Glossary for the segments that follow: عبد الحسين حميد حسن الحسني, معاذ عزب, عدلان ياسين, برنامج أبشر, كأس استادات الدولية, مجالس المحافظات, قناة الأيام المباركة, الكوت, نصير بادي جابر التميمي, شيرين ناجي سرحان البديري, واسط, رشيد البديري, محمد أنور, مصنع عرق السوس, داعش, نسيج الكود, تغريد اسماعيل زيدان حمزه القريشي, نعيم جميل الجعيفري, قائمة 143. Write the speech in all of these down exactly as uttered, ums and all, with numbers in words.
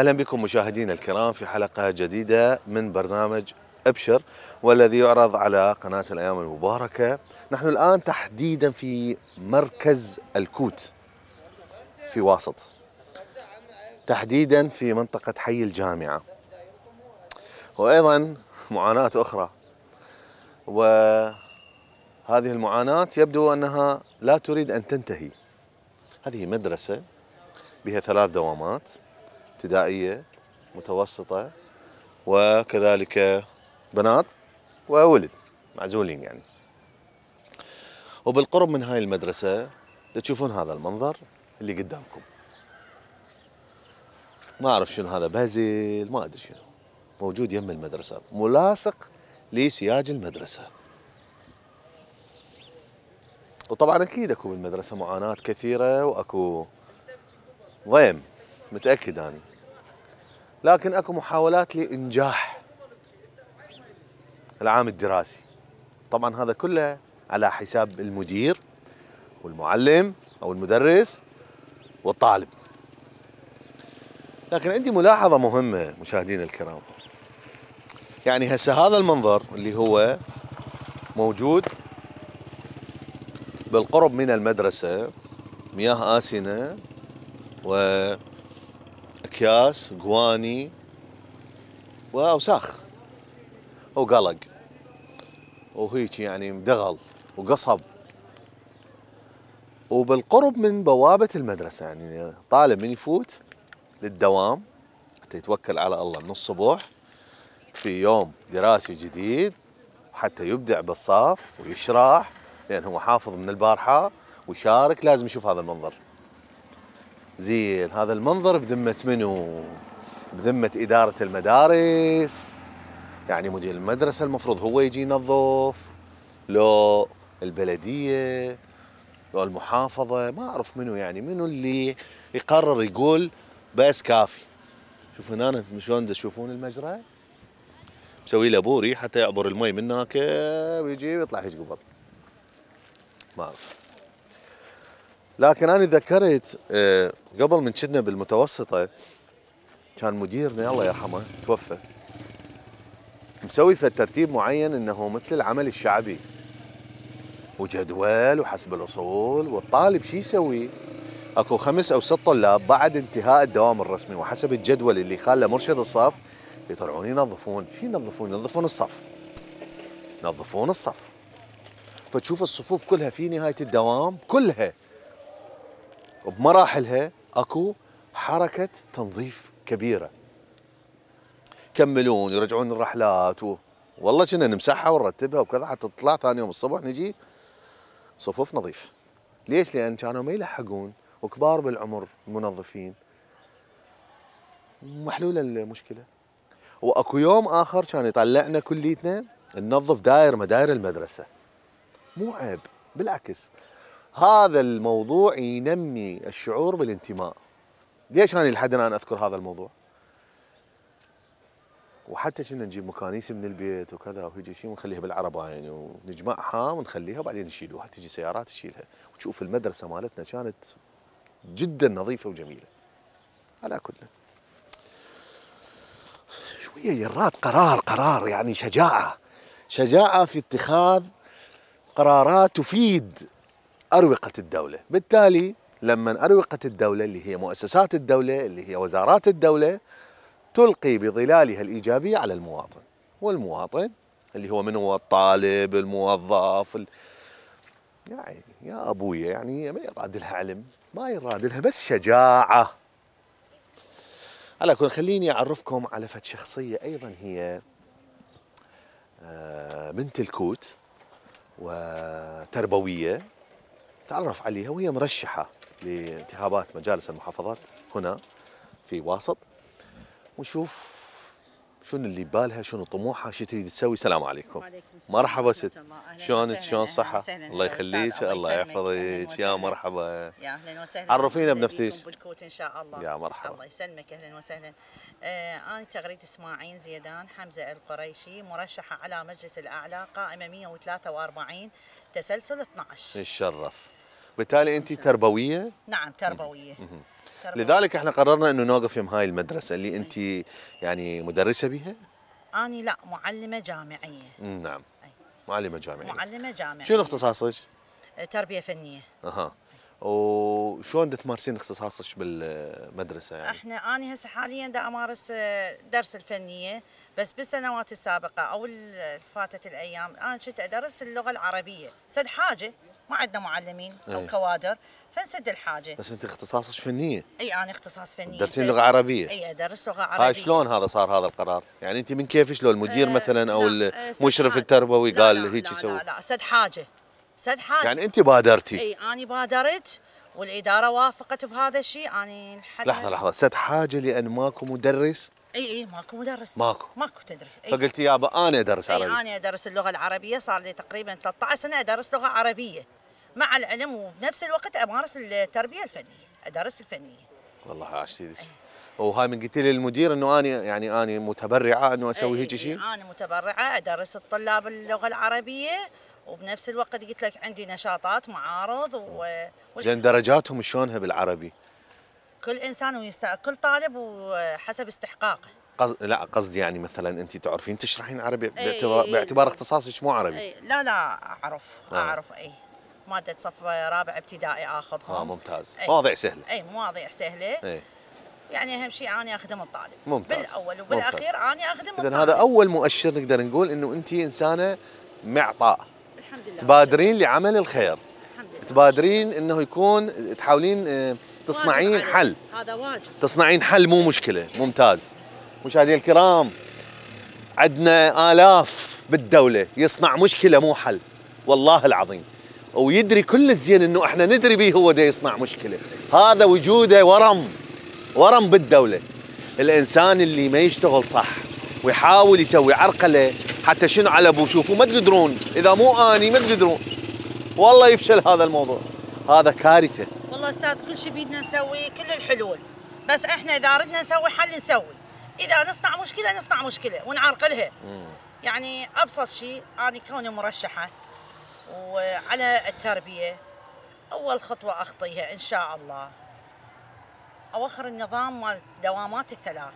أهلا بكم مشاهدينا الكرام في حلقة جديدة من برنامج أبشر والذي يعرض على قناة الأيام المباركة. نحن الآن تحديدا في مركز الكوت في واسط، تحديدا في منطقة حي الجامعة، وأيضا معاناة أخرى، وهذه المعاناة يبدو أنها لا تريد أن تنتهي. هذه مدرسة بها ثلاث دوامات، ابتدائية، متوسطة، وكذلك بنات وولد معزولين يعني. وبالقرب من هاي المدرسة تشوفون هذا المنظر اللي قدامكم، ما أعرف شنو هذا، بازل ما أدري شنو، موجود يم المدرسة، ملاصق لسياج المدرسة. وطبعا أكيد أكو بالمدرسة معاناة كثيرة وأكو ضيم، متأكد أنا، لكن أكو محاولات لإنجاح العام الدراسي. طبعا هذا كله على حساب المدير والمعلم أو المدرس والطالب. لكن عندي ملاحظة مهمة مشاهدينا الكرام، يعني هسه هذا المنظر اللي هو موجود بالقرب من المدرسة، مياه آسنة وأكياس قواني وأوساخ وقلق وهيك يعني مدغل وقصب، وبالقرب من بوابة المدرسة، يعني طالب من يفوت للدوام حتى يتوكل على الله من الصبح في يوم دراسي جديد، حتى يبدع بالصاف ويشرح، لأن هو حافظ من البارحة وشارك، لازم يشوف هذا المنظر. زين، هذا المنظر بذمة منو؟ بذمة إدارة المدارس؟ يعني مدير المدرسة المفروض هو يجي ينظف، لو البلدية، لو المحافظة، ما أعرف منو، يعني منو اللي يقرر يقول بس كافي. شوف هنا شلون تشوفون المجرى؟ مسوي له بوري حتى يعبر المي من هناك ويجي ويطلع هيك قبل. ما أعرف. لكن أنا ذكرت قبل من كنا بالمتوسطة كان مديرنا الله يرحمه توفى مسوي في ترتيب معين، أنه مثل العمل الشعبي وجدول وحسب الأصول، والطالب شو يسوي؟ أكو خمس أو ست طلاب بعد انتهاء الدوام الرسمي وحسب الجدول اللي خاله مرشد الصف يطلعون ينظفون. شو ينظفون؟ ينظفون الصف، ينظفون الصف. فتشوف الصفوف كلها في نهاية الدوام كلها وبمراحلها اكو حركة تنظيف كبيرة. كملون يرجعون الرحلات و... والله كنا نمسحها ونرتبها وكذا حتى تطلع ثاني يوم الصبح نجي صفوف نظيف. ليش؟ لأن كانوا ما يلحقون، وكبار بالعمر المنظفين. محلولة المشكلة. واكو يوم آخر كان يطلعنا كليتنا ننظف داير مداير المدرسة. مو عيب، بالعكس. هذا الموضوع ينمي الشعور بالانتماء. ليش أنا لحد الآن أذكر هذا الموضوع؟ وحتى كنا نجيب مكانيس من البيت وكذا وهيجي شيء ونخليها بالعرباين ونجمعها ونخليها وبعدين نشيلوها، تجي سيارات تشيلها. وتشوف المدرسة مالتنا كانت جدا نظيفة وجميلة. على كل شوية يرات قرار قرار، يعني شجاعة شجاعة في اتخاذ قرارات تفيد أروقة الدولة. بالتالي لما أروقة الدولة اللي هي مؤسسات الدولة اللي هي وزارات الدولة تلقي بظلالها الإيجابية على المواطن، والمواطن اللي هو من هو الطالب الموظف ال... يعني يا أبوي، يعني ما يراد لها علم، ما يراد لها بس شجاعة. على كل خليني أعرفكم على فت شخصية أيضا هي بنت الكوت وتربوية، تعرف عليها وهي مرشحة لانتخابات مجالس المحافظات هنا في واسط، ونشوف شنو اللي ببالها، شنو طموحها، شو تريد تسوي. السلام عليكم. وعليكم السلام. مرحبا ست، شلونك؟ شلون الصحة؟ الله يخليك، الله يحفظك، يا مرحبا، يا اهلا وسهلا. عرفينا بنفسك. بالكوت ان شاء الله. يا مرحبا. الله يسلمك، اهلا وسهلا. آه انا تغريد اسماعيل زيدان حمزه القريشي، مرشحة على مجلس الاعلى قائمة مئة وثلاثة وأربعين تسلسل اثنعش. نتشرف. بالتالي انت تربويه؟ نعم تربويه. لذلك احنا قررنا انه نوقف يم هاي المدرسه اللي انت يعني مدرسه بها. اني لا، معلمه جامعيه. نعم، معلمه جامعيه. معلمه جامعيه. شنو اختصاصك؟ تربيه فنيه. اها، وشلون تمارسين اختصاصك بالمدرسه يعني؟ احنا اني هسه حاليا دا امارس درس الفنيه، بس بالسنوات السابقه او فاتت الايام انا كنت ادرس اللغه العربيه، سد حاجه ما عندنا معلمين او كوادر فنسد الحاجه. بس انت اختصاصك فنيه؟ اي انا اختصاص فنيه. درسين لغه عربيه؟ اي ادرس لغه عربيه. هاي شلون هذا صار هذا القرار؟ يعني انت من كيفش لو المدير أه مثلا او المشرف التربوي قال هيك يسوي؟ لا لا لا، سد حاجه سد حاجه. يعني انت بادرتي؟ اي انا بادرت والاداره وافقت بهذا الشيء. اني لحظه لحظه، سد حاجه لان ماكو مدرس؟ اي اي ماكو مدرس. ماكو ماكو تدريس. أي. فقلتي يابا انا ادرس عربي. انا ادرس اللغه العربيه، صار لي تقريبا ثلاث عشرة سنة ادرس لغه عربيه مع العلم، وبنفس الوقت امارس التربيه الفنيه، ادرس الفنيه. والله عاش سيدي. وهاي من قلتي لي المدير انه انا يعني انا متبرعه انه اسوي هيك شيء؟ انا متبرعه ادرس الطلاب اللغه العربيه، وبنفس الوقت قلت لك عندي نشاطات معارض و زين. درجاتهم شلونها بالعربي؟ كل انسان ويستاهل، كل طالب وحسب استحقاقه. قصد لا قصدي يعني مثلا انت تعرفين تشرحين عربي باعتبار, باعتبار اختصاصك مو عربي؟ أي. لا لا اعرف اعرف. اي ماده صف رابع ابتدائي اخذها. اه ممتاز. أي. مواضيع سهله. اي مواضيع سهله. أي. يعني اهم شيء اني اخدم الطالب. ممتاز. بالاول وبالاخير اني اخدم الطالب. اذا هذا اول مؤشر نقدر نقول انه انت انسانه معطاء. الحمد لله. تبادرين لعمل الخير. الحمد لله. تبادرين انه يكون تحاولين اه تصنعين حل. هذا واجب. تصنعين حل مو مشكله. ممتاز. مشاهدينا الكرام، عندنا آلاف بالدوله يصنع مشكله مو حل، والله العظيم، ويدري كل الزين انه احنا ندري به هو دا يصنع مشكله. هذا وجوده ورم ورم بالدوله. الانسان اللي ما يشتغل صح ويحاول يسوي عرقله حتى شنو على ابو شوفوا ما تقدرون، اذا مو اني ما تقدرون، والله يفشل هذا الموضوع. هذا كارثه والله استاذ. كل شيء بيدنا نسوي، كل الحلول، بس احنا اذا ردنا نسوي حل نسوي، اذا نصنع مشكله نصنع مشكله ونعرقلها. يعني ابسط شيء اني كوني مرشحه وعلى التربيه، اول خطوه اخطيها ان شاء الله اوخر النظام مال الدوامات الثلاث.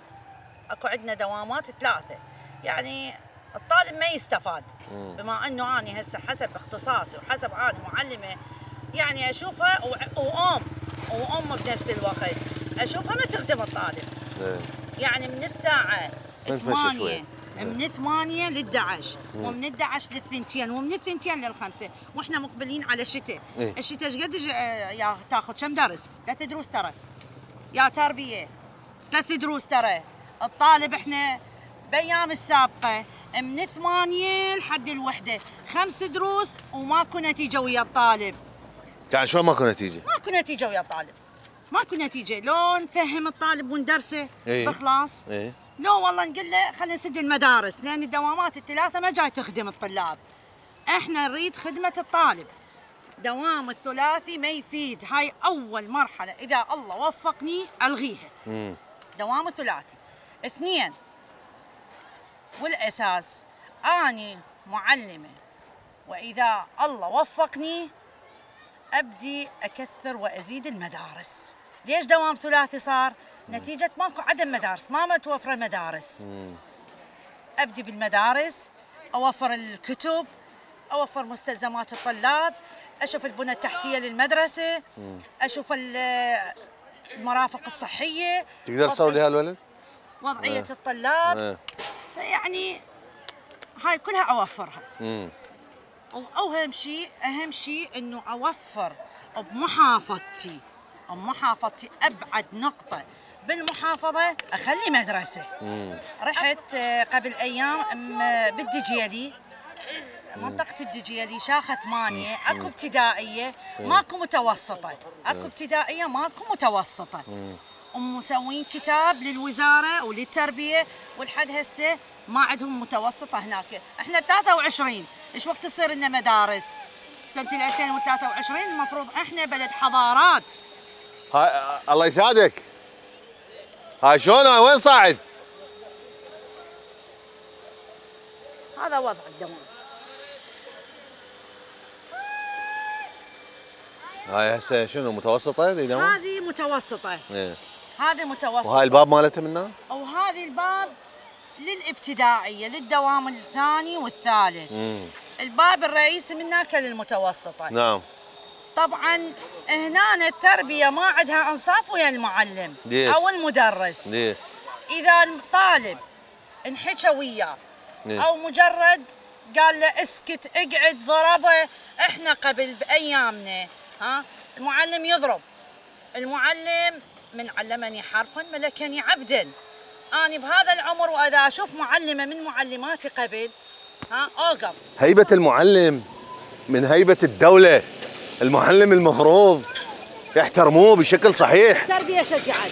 اكو عندنا دوامات ثلاثه، يعني الطالب ما يستفاد. بما انه اني هسه حسب اختصاصي وحسب عادي معلمه، يعني اشوفها وام وام بنفس الوقت اشوفها ما تخدم الطالب. يعني من الساعه ثمانية من ثمانية للدعش، ومن الدعش للثنتين، ومن الثنتين للخمسة، واحنا مقبلين على الشتاء. الشتاء ايش قد يا تاخذ كم درس؟ ثلاث دروس ترى يا تربيه، ثلاث دروس ترى. الطالب احنا بايام السابقه من ثمانية لحد الوحدة خمس دروس وماكو نتيجه ويا الطالب. يعني شلون ماكو نتيجه؟ ماكو نتيجه ويا الطالب، ماكو نتيجه. لو نفهم الطالب وندرسه بخلاص. ايه. لو والله نقول له خلينا نسد المدارس، لان الدوامات الثلاثه ما جاي تخدم الطلاب. احنا نريد خدمه الطالب. دوام الثلاثي ما يفيد، هاي اول مرحله اذا الله وفقني الغيها. مم. دوام الثلاثي. اثنين والاساس اني معلمه، واذا الله وفقني ابدي اكثر وازيد المدارس. ليش دوام ثلاثي صار؟ مم. نتيجه ماكو عدم مدارس، ما متوفره مدارس. مم. ابدي بالمدارس، اوفر الكتب، اوفر مستلزمات الطلاب، اشوف البنى التحتيه للمدرسه. مم. اشوف المرافق الصحيه. تقدر تسوي لها الولد؟ وضعيه مم. الطلاب. مم. فيعني هاي كلها اوفرها. مم. واهم شيء اهم شيء انه اوفر بمحافظتي بمحافظتي ابعد نقطه بالمحافظه اخلي مدرسه. مم. رحت قبل ايام بالدجيلي، منطقه الدجيلي شاخه ثمانية. اكو ابتدائيه ماكو متوسطه، اكو ابتدائيه ماكو متوسطه، ومسوين كتاب للوزاره وللتربيه، ولحد هسه ما عندهم متوسطه هناك. احنا ثلاثة وعشرين، ايش وقت تصير لنا مدارس؟ سنه ألفين وثلاثة وعشرين المفروض احنا بلد حضارات. هاي الله يسعدك. هاي شلون هاي وين صاعد؟ هذا وضع الدوام. هاي هسه شنو متوسطه؟ هذه متوسطه. ايه. هذه متوسطه. وهاي الباب مالتها منها؟ وهذه الباب للابتدائيه للدوام الثاني والثالث. امم. الباب الرئيسي مناك للمتوسطه. نعم. طبعا هنا التربيه ما عندها انصاف ويا المعلم. ليش؟ او المدرس. ليش؟ اذا الطالب انحكى وياه او مجرد قال له اسكت اقعد ضربه، احنا قبل بايامنا ها المعلم يضرب، المعلم من علمني حرفا ملكني عبدا. انا بهذا العمر واذا اشوف معلمه من معلماتي قبل ها اوقف. هيبه المعلم من هيبه الدوله، المعلم المفروض يحترموه بشكل صحيح. التربيه شجعت،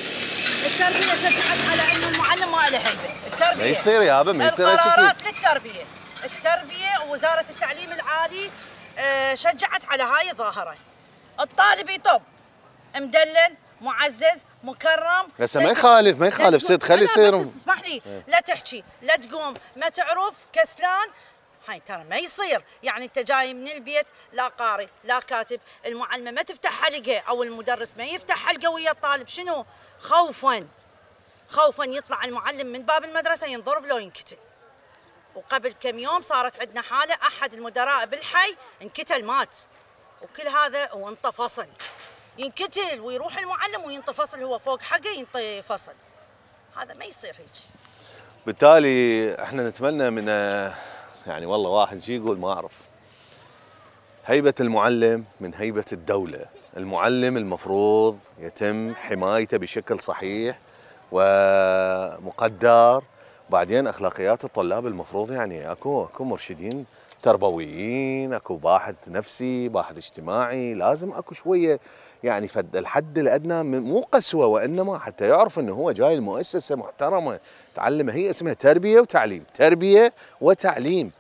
التربيه شجعت على انه المعلم ما له هيبه، التربيه ما يصير يابا ما يصير هيك قرارات للتربيه، التربيه ووزاره التعليم العالي شجعت على هاي الظاهره. الطالب يطب مدلل معزز مكرم، بس ما يخالف ما يخالف صيد خلي يصير. اسمح لي لا تحكي لا تقوم ما تعرف كسلان، هاي ترى ما يصير. يعني انت جاي من البيت لا قاري لا كاتب، المعلمه ما تفتح حلقه او المدرس ما يفتح حلقه ويا الطالب، شنو؟ خوفا خوفا يطلع المعلم من باب المدرسه ينضرب لو ينقتل. وقبل كم يوم صارت عندنا حاله احد المدراء بالحي انقتل مات، وكل هذا وانتفصل. ينقتل ويروح المعلم وينتفصل هو فوق حقه ينتفصل، هذا ما يصير هيك. بالتالي احنا نتمنى من يعني والله واحد شي يقول ما اعرف، هيبه المعلم من هيبه الدوله، المعلم المفروض يتم حمايته بشكل صحيح ومقدر. بعدين اخلاقيات الطلاب المفروض يعني اكو اكو مرشدين تربويين، اكو باحث نفسي، باحث اجتماعي، لازم اكو شويه يعني فد الحد الادنى، مو قسوه وانما حتى يعرف انه هو جاي المؤسسه محترمه تعلمه، هي اسمها تربيه وتعليم، تربيه وتعليم.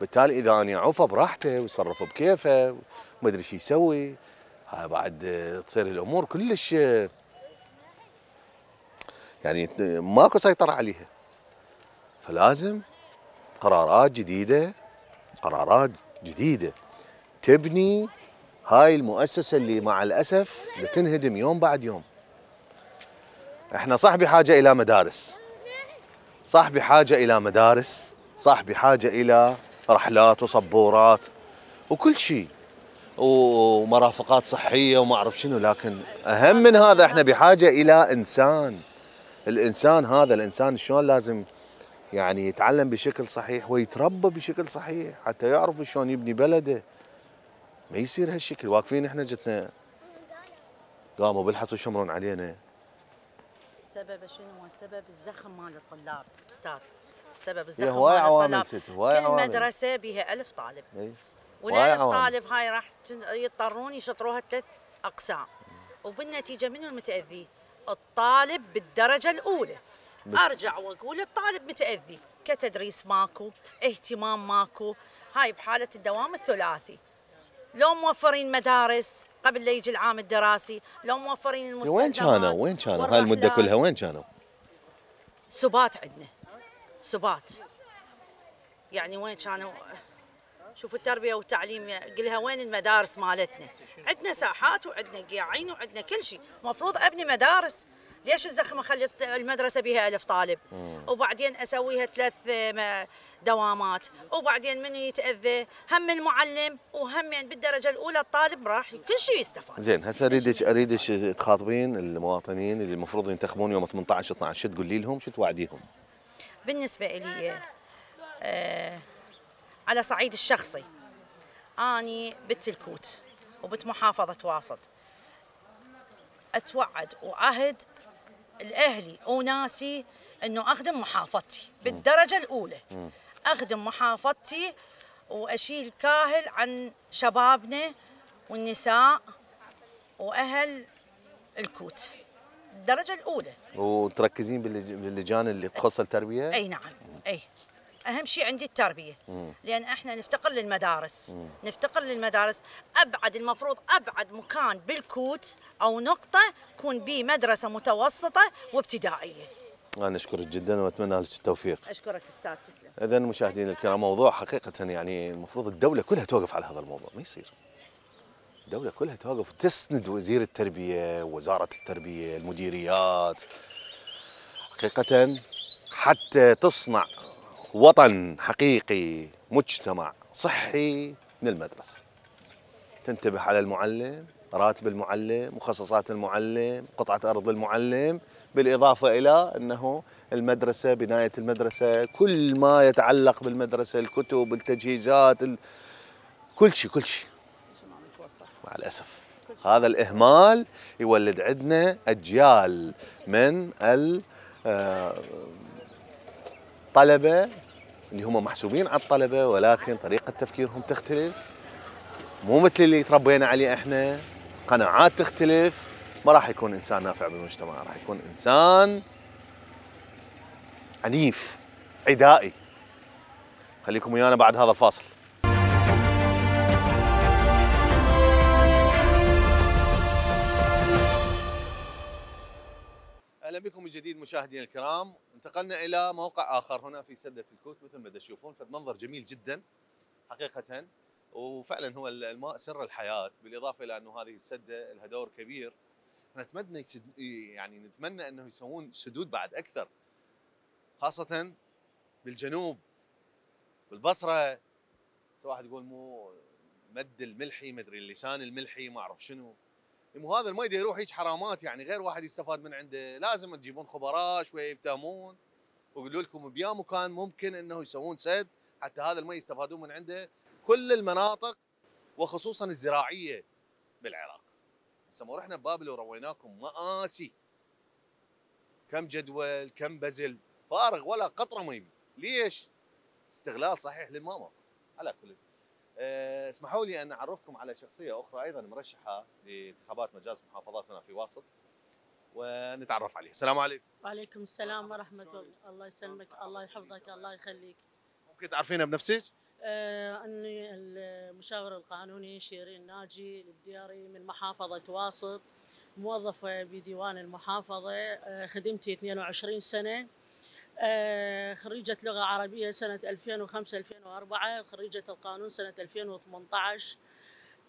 بالتالي اذا انا اعوفه براحته ويصرف بكيفه ما ادري شو يسوي، ها بعد تصير الامور كلش يعني ماكو سيطره عليها. فلازم قرارات جديدة، قرارات جديدة تبني هاي المؤسسة اللي مع الأسف بتنهدم يوم بعد يوم. احنا صح بحاجة إلى مدارس، صح بحاجة إلى مدارس، صح بحاجة إلى رحلات وصبورات وكل شيء ومرافقات صحية وما أعرف شنو، لكن أهم من هذا احنا بحاجة إلى إنسان. الإنسان هذا الإنسان شلون لازم يعني يتعلم بشكل صحيح ويتربى بشكل صحيح حتى يعرف شلون يبني بلده. ما يصير هالشكل، واقفين احنا جتنا قاموا بالحص وشمرون علينا. سبب شنو؟ سبب الزخم مال الطلاب استاذ، سبب الزخم مال الطلاب. عوامل ست، هواي عوامل. كل مدرسه بها ألف طالب. اي. والألف طالب هاي راح يضطرون يشطروها ثلاث اقسام. وبالنتيجه منو المتاذي؟ الطالب بالدرجه الاولى. بت... ارجع واقول الطالب متاذي، كتدريس ماكو، اهتمام ماكو، هاي بحاله الدوام الثلاثي. لو موفرين مدارس قبل لا يجي العام الدراسي، لو موفرين المستلزمات. وين كانوا؟ وين كانوا؟ هاي المده كلها وين كانوا؟ سبات عندنا. سبات. يعني وين كانوا؟ شوفوا التربيه والتعليم قلها وين المدارس مالتنا؟ عندنا ساحات وعندنا قياعين وعندنا كل شيء، المفروض ابني مدارس. ليش الزخمه اخلي المدرسه بها ألف طالب؟ مم. وبعدين اسويها ثلاث دوامات، وبعدين منو يتاذى؟ هم المعلم وهم يعني بالدرجه الاولى الطالب راح كل شيء يستفاد. زين هسه اريدك اريدك تخاطبين المواطنين اللي المفروض ينتخبون يوم ثمانية عشر اثني عشر، شو تقولي لهم؟ شو توعديهم؟ بالنسبه الي آه على صعيد الشخصي، اني بنت الكوت وبنت محافظه واسط، اتوعد واعهد الأهلي وناسي أنه أخدم محافظتي بالدرجة الأولى، أخدم محافظتي وأشيل كاهل عن شبابنا والنساء وأهل الكوت الدرجة الأولى. وتركزين باللجان اللي تخص التربية؟ أي نعم، أي أهم شيء عندي التربية، لأن إحنا نفتقر للمدارس، نفتقر للمدارس. أبعد المفروض أبعد مكان بالكوت أو نقطة يكون بيه مدرسة متوسطة وابتدائية. أنا أشكرك جدا وأتمنى لك التوفيق. أشكرك أستاذ، تسلم. إذا مشاهدينا الكرام، موضوع حقيقة يعني المفروض الدولة كلها توقف على هذا الموضوع، ما يصير. الدولة كلها توقف تسند وزير التربية، وزارة التربية، المديريات، حقيقة حتى تصنع وطن حقيقي، مجتمع صحي من المدرسة. تنتبه على المعلم، راتب المعلم، مخصصات المعلم، قطعة أرض المعلم، بالإضافة إلى أنه المدرسة، بناية المدرسة، كل ما يتعلق بالمدرسة، الكتب، التجهيزات، ال... كل شيء كل شيء. مع الأسف هذا الإهمال يولد عندنا أجيال من الطلبة اللي هم محسوبين على الطلبة، ولكن طريقة تفكيرهم تختلف، مو مثل اللي تربينا عليه احنا، قناعات تختلف، ما راح يكون إنسان نافع بالمجتمع، راح يكون إنسان عنيف عدائي. خليكم ويانا بعد هذا الفاصل. اهلا بكم من جديد مشاهدينا الكرام، انتقلنا الى موقع اخر هنا في سدة الكوت، مثل ما تشوفون فمنظر جميل جدا حقيقة، وفعلا هو الماء سر الحياة، بالاضافة الى انه هذه السدة لها دور كبير. نتمنى يعني نتمنى انه يسوون سدود بعد اكثر، خاصة بالجنوب بالبصرة، واحد يقول مو مد الملحي، مدري اللسان الملحي، ما اعرف شنو، مو هذا الماء يروح هيك حرامات، يعني غير واحد يستفاد من عنده. لازم تجيبون خبراء شويه يفتهمون ويقولوا لكم بيا مكان ممكن انه يسوون سد حتى هذا الماء يستفادون من عنده كل المناطق، وخصوصا الزراعيه بالعراق. هسه ما رحنا ببابل ورويناكم مآسي، كم جدول، كم بزل، فارغ ولا قطره ما يبي. ليش؟ استغلال صحيح للماما. على كل أه، اسمحوا لي ان اعرفكم على شخصيه اخرى ايضا مرشحه لانتخابات مجالس محافظاتنا في واسط، ونتعرف عليه. السلام عليكم. وعليكم السلام ورحمه الله. الله يسلمك، الله يحفظك، الله يخليك. ممكن تعرفينا بنفسك؟ آه، اني المشاور القانوني شيرين ناجي البديري من محافظه واسط، موظفه بديوان المحافظه، آه، خدمتي اثنين وعشرين سنه، آه، خريجة لغة عربية سنة ألفين وخمسة ألفين وأربعة، خريجة القانون سنة ألفين وثمانية عشر.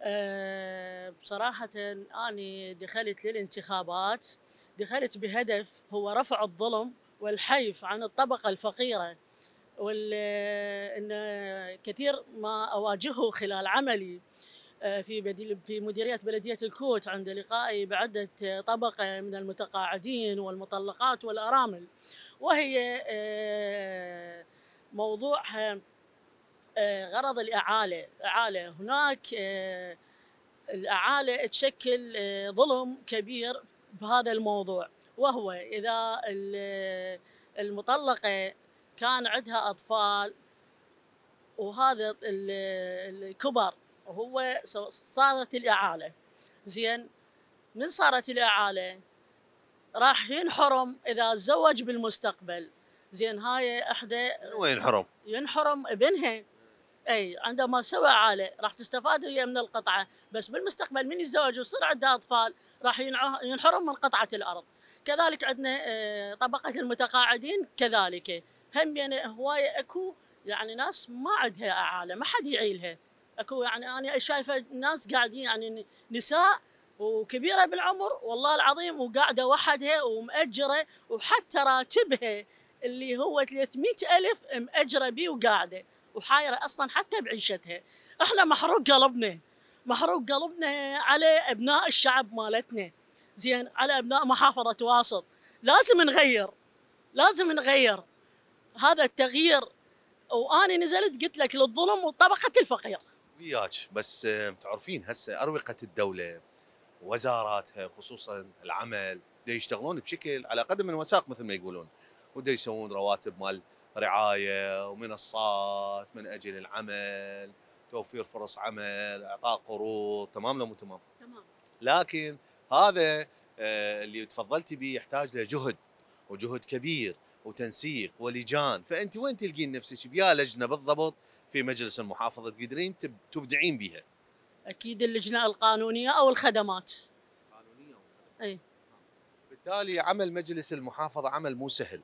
آه، بصراحة أنا دخلت للانتخابات، دخلت بهدف هو رفع الظلم والحيف عن الطبقة الفقيرة، وإن كثير ما أواجهه خلال عملي آه، في في مديرية بلدية الكوت، عند لقائي بعدة طبقة من المتقاعدين والمطلقات والأرامل، وهي موضوعها غرض الإعالة. إعالة هناك الإعالة تشكل ظلم كبير بهذا الموضوع، وهو إذا المطلقة كان عندها أطفال وهذا الكبر، وهو صارت الإعالة. زين، من صارت الإعالة راح ينحرم اذا تزوج بالمستقبل. زين، هاي احدى وين ينحرم؟ ينحرم ابنها. اي، عندما سوى عاله راح تستفاد هي من القطعه، بس بالمستقبل من يتزوج ويصير عندها اطفال راح ينحرم من قطعه الارض. كذلك عندنا طبقه المتقاعدين، كذلك هم يعني هوايه اكو يعني ناس ما عندها اعاله، ما حد يعيلها. اكو يعني انا شايفه ناس قاعدين يعني نساء وكبيرة بالعمر والله العظيم، وقاعدة وحدها ومأجرة، وحتى راتبها اللي هو ثلاثمئة ألف مأجرة بيه وقاعدة وحايرة أصلا حتى بعيشتها. احنا محروق قلبنا، محروق قلبنا على أبناء الشعب مالتنا، زين، على أبناء محافظة واسط. لازم نغير، لازم نغير هذا التغيير. وأنا نزلت قلت لك للظلم وطبقة الفقير وياك. بس تعرفين هسه أروقة الدولة وزاراتها خصوصا العمل دا يشتغلون بشكل على قدم الوثاق مثل ما يقولون، ودا يسوون رواتب مال رعايه ومنصات من اجل العمل، توفير فرص عمل، اعطاء قروض، تمام لو مو تمام؟ تمام. لكن هذا اللي تفضلتي به يحتاج له جهد، وجهد كبير، وتنسيق، ولجان. فانت وين تلقين نفسك بيا لجنه بالضبط في مجلس المحافظه تقدرين تبدعين بها؟ اكيد اللجنه القانونيه او الخدمات. قانونيه اي. بالتالي عمل مجلس المحافظه عمل مو سهل،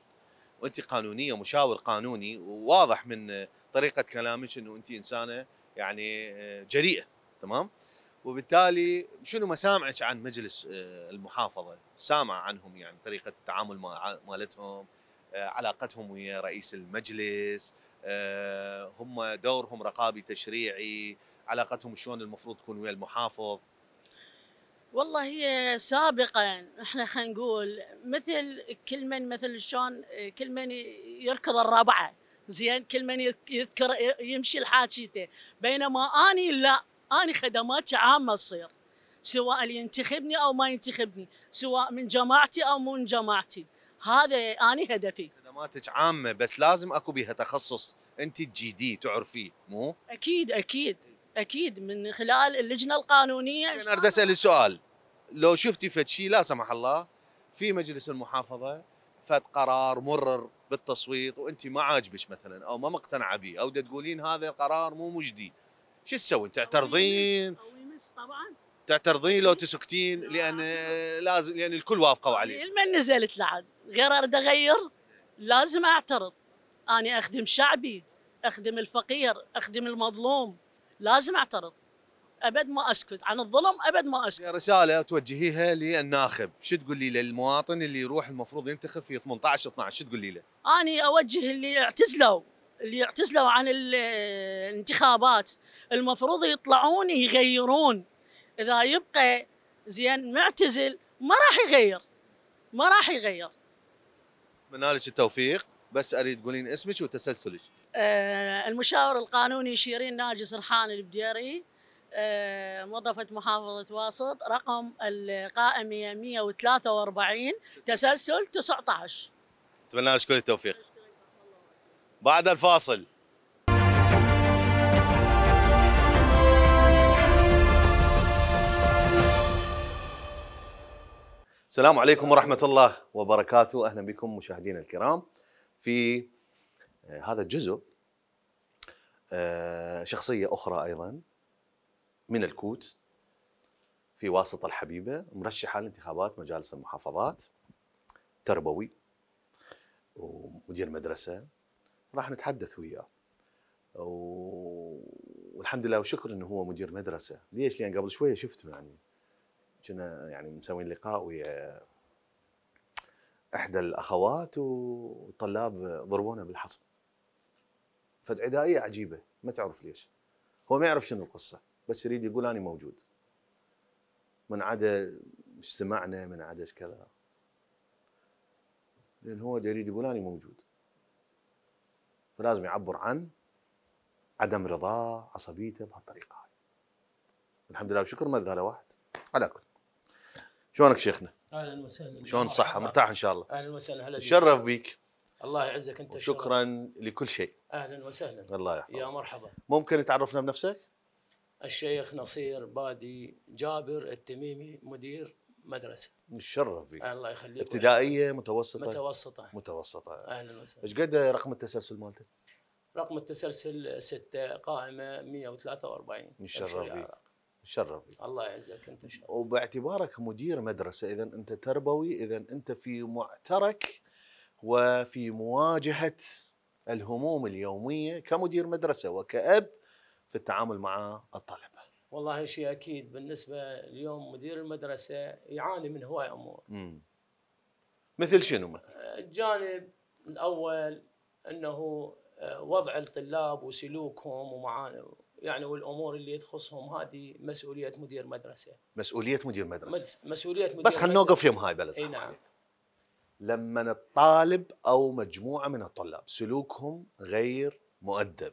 وانت قانونيه، مشاور قانوني، وواضح من طريقه كلامك انه انت انسانه يعني جريئه، تمام؟ وبالتالي شنو مسامعك عن مجلس المحافظه؟ سامعه عنهم يعني طريقه التعامل مالتهم، علاقتهم ويا رئيس المجلس، هم دورهم رقابي تشريعي، علاقتهم شلون المفروض تكون ويا المحافظ؟ والله هي سابقا احنا خلينا نقول مثل كل من مثل شلون كل من يركض الربعه، زين كل من يذكر يمشي لحاجته، بينما اني لا، اني خدمات عامه تصير سواء اللي ينتخبني او ما ينتخبني، سواء من جماعتي او مو من جماعتي، هذا اني هدفي. خدماتك عامه بس لازم اكو بيها تخصص انت تجيديه تعرفيه مو؟ اكيد اكيد اكيد من خلال اللجنه القانونيه. انا اريد اسال السؤال، لو شفتي فد شيء لا سمح الله في مجلس المحافظه فد قرار مرر بالتصويت وانت ما عاجبك مثلا او ما مقتنعه به او دا تقولين هذا القرار مو مجدي، شو تسوين؟ تعترضين؟ او يمس طبعا تعترضين لو تسكتين لان لازم لان الكل وافقوا عليه. لمن نزلت لعد غير اريد اغير لازم اعترض. انا اخدم شعبي، اخدم الفقير، اخدم المظلوم، لازم اعترض، ابد ما اسكت عن الظلم، ابد ما اسكت. رساله توجهيها للناخب، شو تقولي للمواطن اللي يروح المفروض ينتخب في ثمانية عشر اثنا عشر، شو تقولي له؟ اني اوجه اللي يعتزلوا اللي اعتزلوا عن الانتخابات، المفروض يطلعون يغيرون. اذا يبقى زين معتزل ما راح يغير، ما راح يغير. اتمنى لك التوفيق، بس اريد تقولين اسمك وتسلسلك. آه المشاور القانوني شيرين ناجي سرحان البديري، آه موظفة محافظة واسط، رقم القائمة مئة وثلاثة وأربعين تسلسل تسعة عشر. اتمنى لك كل التوفيق. بعد الفاصل. السلام عليكم ورحمة الله وبركاته، أهلا بكم مشاهدينا الكرام في هذا الجزء. شخصية أخرى أيضا من الكوت في واسطة الحبيبة، مرشحة لانتخابات مجالس المحافظات، تربوي ومدير مدرسة، راح نتحدث وياه والحمد لله وشكر انه هو مدير مدرسه. ليش؟ لان قبل شويه شفته يعني كنا يعني مسوين لقاء ويا احدى الاخوات والطلاب ضربونا بالحصى، فالعدائيه عجيبه ما تعرف ليش، هو ما يعرف شنو القصه بس يريد يقول انا موجود، من عدا مش سمعنا من عدا كذا، لان هو يريد يقول انا موجود، فلازم يعبر عن عدم رضاه عصبيته بهالطريقه هاي. الحمد لله وشكر ما ذا واحد على كل. شلونك شيخنا؟ اهلا وسهلا. شلون الصحه؟ مرتاح ان شاء الله؟ اهلا وسهلا. هلا تشرف بيك. الله يعزك انت. شكرا لكل شيء. اهلا وسهلا. الله يحفظك. يا مرحبا. ممكن تعرفنا بنفسك؟ الشيخ نصير بادي جابر التميمي، مدير مدرسه. نتشرف فيك. الله يخليك. ابتدائيه متوسطه؟ متوسطه. متوسطه. اهلا وسهلا. ايش قد رقم التسلسل مالتك؟ رقم التسلسل ستة، قائمه مئة وثلاثة وأربعين. نتشرف فيك. نتشرف فيك. الله يعزك انت ان شاء الله. وباعتبارك مدير مدرسه، اذا انت تربوي، اذا انت في معترك وفي مواجهه الهموم اليوميه كمدير مدرسه وكأب في التعامل مع الطلبه. والله شيء اكيد بالنسبه اليوم مدير المدرسه يعاني من هواي امور. امم مثل شنو مثلا؟ الجانب الاول انه وضع الطلاب وسلوكهم ومعاني يعني والامور اللي تخصهم، هذه مسؤوليه مدير مدرسه. مسؤوليه مدير مدرسه. مسؤوليه مدير. بس خلينا نوقف يم هاي بلا زحمه. اي نعم. لما الطالب او مجموعه من الطلاب سلوكهم غير مؤدب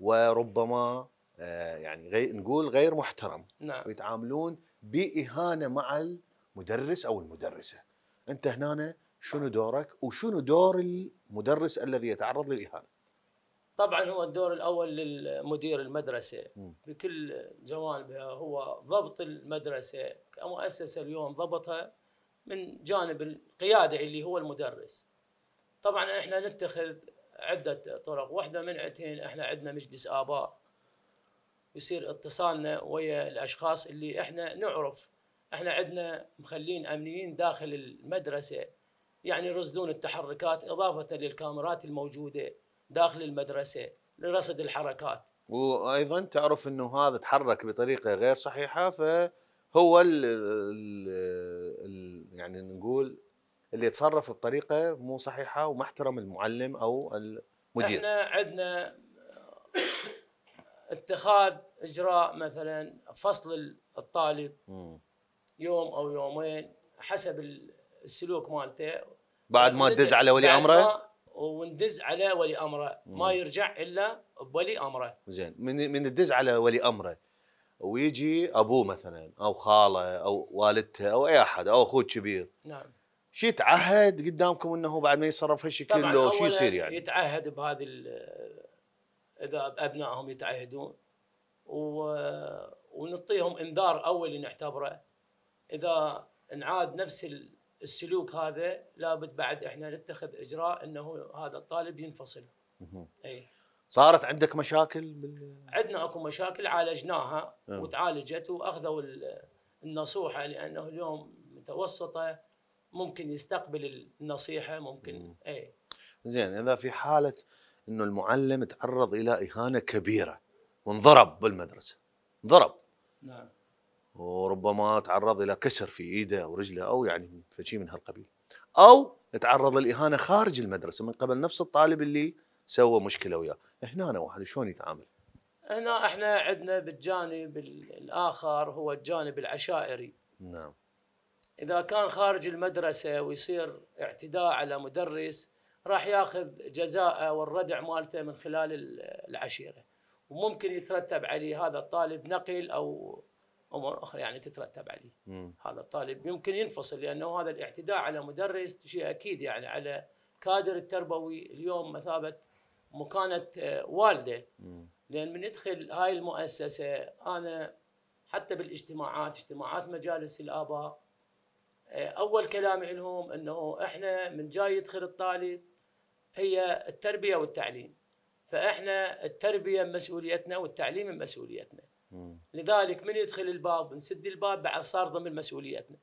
وربما يعني غير نقول غير محترم، نعم، ويتعاملون بإهانة مع المدرس أو المدرسة، أنت هنا شنو دورك وشنو دور المدرس الذي يتعرض للإهانة؟ طبعا هو الدور الأول للمدير المدرسة بكل جوانبها، هو ضبط المدرسة كمؤسسة اليوم، ضبطها من جانب القيادة اللي هو المدرس. طبعا احنا نتخذ عدة طرق، واحدة من عتين احنا عندنا مجلس آباء، يصير اتصالنا ويا الاشخاص اللي احنا نعرف، احنا عندنا مخلين امنيين داخل المدرسه يعني يرصدون التحركات، اضافه للكاميرات الموجوده داخل المدرسه، لرصد الحركات. وايضا تعرف انه هذا تحرك بطريقه غير صحيحه، فهو ال ال ال يعني نقول اللي يتصرف بطريقه مو صحيحه وما احترم المعلم او المدير. احنا عندنا اتخاذ اجراء مثلا فصل الطالب م. يوم او يومين حسب السلوك مالته، بعد ما تدز على ولي امره وندز على ولي امره، ما يرجع الا بولي امره. زين، من من الدز على ولي امره ويجي ابوه مثلا او خاله او والدته او اي احد او اخوه كبير. نعم. شي يتعهد قدامكم انه بعد ما يتصرف هالشكل لو شو يصير يعني؟ يتعهد بهذه اذا ابنائهم يتعهدون و... ونعطيهم انذار اولي نعتبره، اذا انعاد نفس السلوك هذا لابد بعد احنا نتخذ اجراء انه هذا الطالب ينفصل. اي صارت عندك مشاكل بال... عندنا اكو مشاكل عالجناها أه. وتعالجت واخذوا النصوحه، لانه اليوم متوسطه ممكن يستقبل النصيحه ممكن مم. اي زين، اذا في حاله انه المعلم تعرض الى اهانه كبيره وانضرب بالمدرسه، انضرب نعم، وربما تعرض الى كسر في ايده او رجله او يعني فشي من هالقبيل، او تعرض للاهانه خارج المدرسه من قبل نفس الطالب اللي سوى مشكله وياه، هنا واحد شلون يتعامل؟ هنا احنا عندنا بالجانب الاخر هو الجانب العشائري. نعم. اذا كان خارج المدرسه ويصير اعتداء على مدرس راح ياخذ جزاءه والردع مالته من خلال العشيره، وممكن يترتب عليه هذا الطالب نقل او امور اخرى يعني تترتب عليه. مم. هذا الطالب يمكن ينفصل، لانه هذا الاعتداء على مدرس شيء اكيد يعني على كادر التربوي اليوم مثابه مكانه والده. مم. لان من يدخل هاي المؤسسه، انا حتى بالاجتماعات، اجتماعات مجالس الاباء، اول كلامي لهم انه احنا من جاي يدخل الطالب هي التربيه والتعليم، فاحنا التربيه مسؤوليتنا والتعليم مسؤوليتنا. لذلك من يدخل الباب نسد الباب، بعد صار ضمن مسؤوليتنا.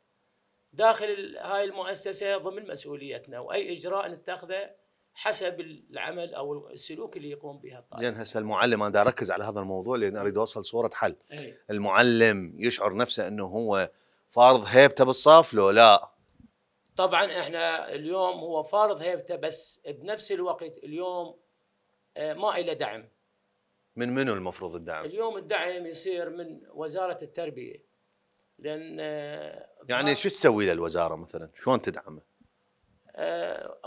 داخل هاي المؤسسه ضمن مسؤوليتنا، واي اجراء نتخذه حسب العمل او السلوك اللي يقوم به الطالب. زين، هسه المعلم انا اركز على هذا الموضوع لان اريد اوصل صوره حل. أيه. المعلم يشعر نفسه انه هو فارض هيبته بالصف لو لا؟ طبعا احنا اليوم هو فارض هيبته، بس بنفس الوقت اليوم ما إلى دعم. من منو المفروض الدعم؟ اليوم الدعم يصير من وزارة التربية، لأن يعني شو تسوي له الوزارة مثلا؟ شلون تدعمه؟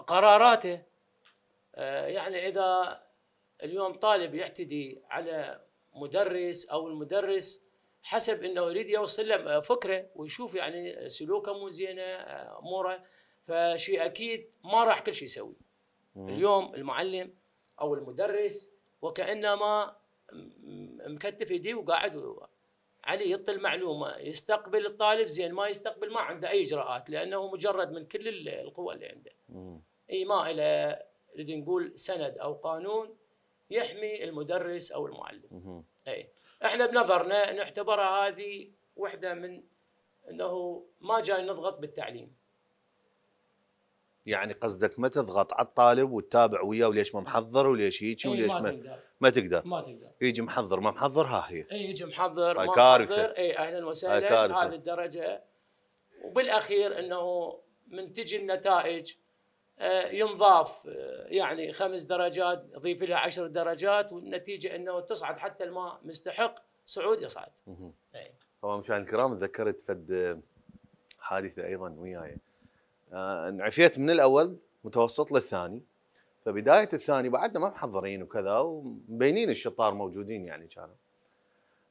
قراراته، يعني إذا اليوم طالب يعتدي على مدرس أو المدرس حسب أنه يريد يوصل له فكرة ويشوف يعني سلوكه مو زينة أموره، فشيء أكيد ما راح كل شيء يسوي. اليوم المعلم أو المدرس وكأنما مكتف يديه وقاعد عليه يعطي المعلومة، يستقبل الطالب زين، ما يستقبل ما عنده أي إجراءات، لأنه مجرد من كل القوى اللي عنده. أي ما إلى نريد نقول سند أو قانون يحمي المدرس أو المعلم. مم. أي إحنا بنظرنا نعتبرها هذه وحدة من أنه ما جاي نضغط بالتعليم. يعني قصدك ما تضغط على الطالب وتتابع وياه وليش ما محضر وليش هيك وليش ما تقدر. ما تقدر ما تقدر يجي محضر ما محضر، ها هي اي يجي محضر ما محضر، اي اهلا وسهلا بهذه الدرجه. وبالاخير انه من تجي النتائج ينضاف يعني خمس درجات، يضيف لها عشر درجات، والنتيجه انه تصعد حتى الما مستحق صعود يصعد. طبعا مشاهدينا الكرام، تذكرت فد حادثه ايضا وياي، انعفيت من الاول متوسط للثاني، فبدايه الثاني بعدنا ما محضرين وكذا ومبينين الشطار موجودين يعني كانوا.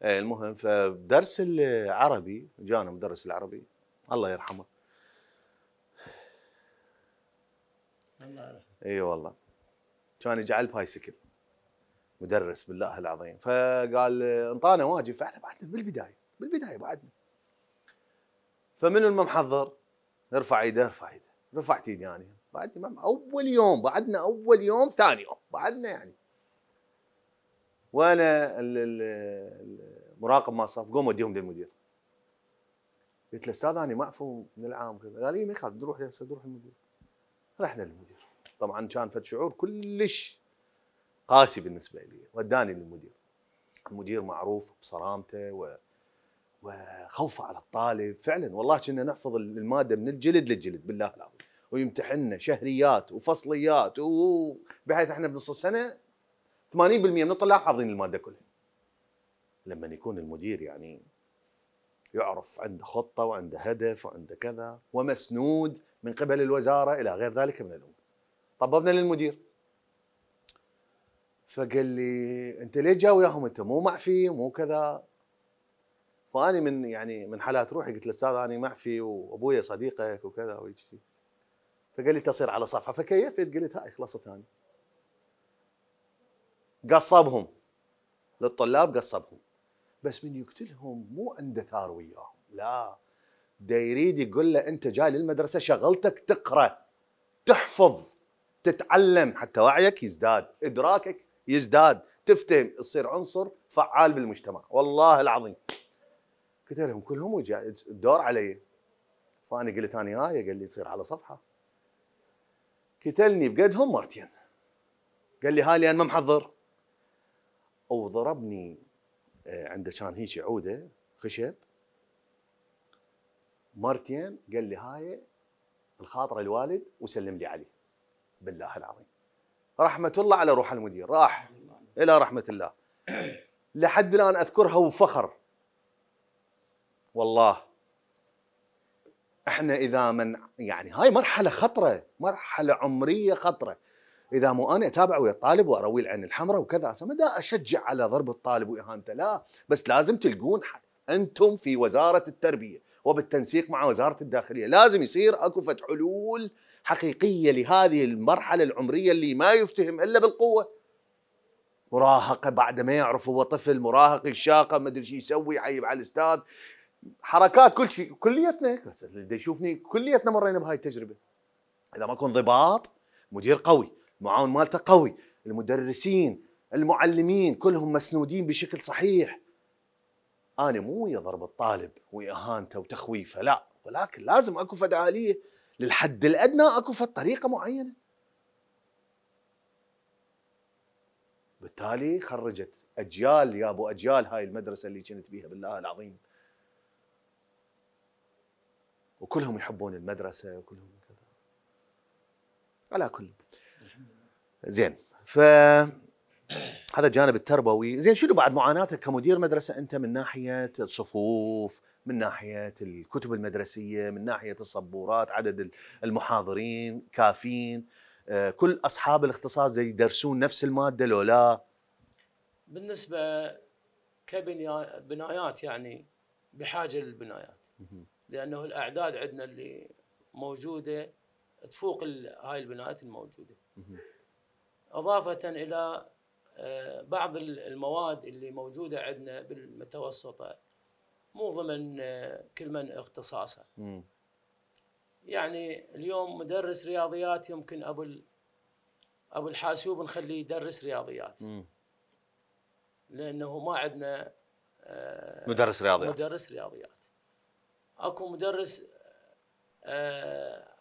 المهم فدرس العربي جانا مدرس العربي الله يرحمه. الله يرحمه. اي والله. كان يجعل بايسكل. مدرس بالله العظيم، فقال انطانا واجب، فاحنا بعدنا بالبدايه، بالبدايه بعدنا. فمنو المحضر؟ ارفع ايده، ارفع ايده، رفعت ايدي يعني. بعدني اول يوم، بعدنا اول يوم ثاني يوم بعدنا يعني. وانا المراقب ما صاف، قوم وديهم للمدير. قلت له استاذ انا معفو من العام كذا، قال لي ما يخالف نروح هسه نروح للمدير. رحنا للمدير، طبعا كان فد شعور كلش قاسي بالنسبه لي، وداني للمدير. المدير معروف بصرامته و... وخوفه على الطالب، فعلا والله كنا نحفظ الماده من الجلد للجلد بالله العظيم، ويمتحننا شهريات وفصليات و... بحيث احنا بنص السنه ثمانين بالمئة من الطلاب حافظين الماده كلها. لما يكون المدير يعني يعرف عنده خطه وعنده هدف وعنده كذا ومسنود من قبل الوزاره الى غير ذلك من الامور. طببنا للمدير. فقال لي انت ليه جا وياهم، انت مو معفي مو كذا. فاني من يعني من حالات روحي قلت له استاذ انا معفي وابويا صديقك وكذا وهيك. فقال لي تصير على صفحه، فكيفت قلت هاي خلصت انا. قصبهم للطلاب، قصبهم، بس من يقتلهم مو عنده ثار وياهم، لا دا يريد يقول له انت جاي للمدرسه شغلتك تقرا تحفظ تتعلم حتى وعيك يزداد، ادراكك يزداد، تفتهم، تصير عنصر فعال بالمجتمع. والله العظيم قلت لهم كلهم وجاء الدور علي. فانا قلت انا هاي، قال لي تصير على صفحه. قتلني بقدهم مرتين، قال لي هاي لان ما محضر، وضربني عنده كان هيك عوده خشب مرتين، قال لي هاي الخاطر الوالد وسلم لي عليه. بالله العظيم رحمه الله على روح المدير، راح الى رحمه الله. لحد الان اذكرها وفخر. والله احنا اذا من يعني هاي مرحله خطره، مرحله عمريه خطره. اذا مو انا اتابع ويا الطالب واروي العين الحمراء وكذا، هسه ما دا اشجع على ضرب الطالب واهانته، لا، بس لازم تلقون حل. انتم في وزاره التربيه وبالتنسيق مع وزاره الداخليه لازم يصير اكو فتح حلول حقيقيه لهذه المرحله العمريه اللي ما يفتهم الا بالقوه. مراهقه بعد ما يعرف هو طفل، مراهق الشاقه ما ادري شو يسوي، يعيب على الاستاذ، حركات كل شيء. كليتنا هسه اللي يشوفني كليتنا مرينا بهاي التجربه. اذا ماكو انضباط، مدير قوي، معاون مالته قوي، المدرسين المعلمين كلهم مسنودين بشكل صحيح. انا مو ويا ضرب الطالب واهانته وتخويفه، لا، ولكن لازم اكو فد آلية للحد الادنى، اكو فد طريقه معينه. بالتالي خرجت اجيال يا ابو اجيال هاي المدرسه اللي كنت بيها بالله العظيم، وكلهم يحبون المدرسه وكلهم كذا. على كل زين، ف هذا الجانب التربوي. زين، شنو بعد معاناتك كمدير مدرسه انت من ناحيه الصفوف، من ناحيه الكتب المدرسيه، من ناحيه السبورات، عدد المحاضرين كافيين، كل اصحاب الاختصاص يدرسون نفس الماده لو لا؟ بالنسبه كبنايات يعني بحاجه للبنايات، لانه الاعداد عندنا اللي موجوده تفوق هاي البنايات الموجوده. اضافه الى بعض المواد اللي موجوده عندنا بالمتوسطه مو ضمن كل من اختصاصها. يعني اليوم مدرس رياضيات يمكن ابو ابو الحاسوب نخليه يدرس رياضيات، لانه ما عندنا مدرس رياضيات. مدرس رياضيات اكو مدرس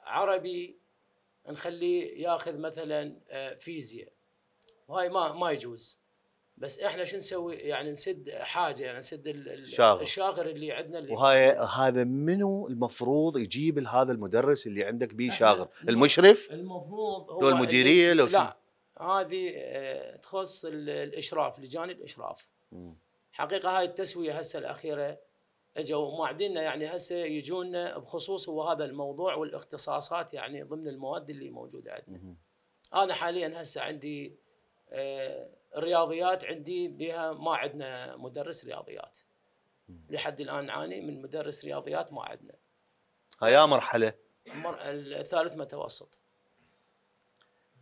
عربي نخليه ياخذ مثلا فيزياء، وهاي ما ما يجوز. بس احنا شو نسوي؟ يعني نسد حاجه، يعني نسد الشاغر اللي عندنا اللي وهاي. هذا منو المفروض يجيب هذا المدرس اللي عندك بيه شاغر؟ المشرف المفروض هو، لو المديريه لو لا، هذه تخص الاشراف، لجان الاشراف. م. حقيقه هاي التسويه هسه الاخيره اجوا معدلنا، يعني هسه يجونا بخصوص هو هذا الموضوع والاختصاصات يعني ضمن المواد اللي موجوده عندنا. م. انا حاليا هسه عندي آه الرياضيات، عندي بها ما عندنا مدرس رياضيات. لحد الان نعاني من مدرس رياضيات ما عندنا. هيا مرحله الثالث متوسط.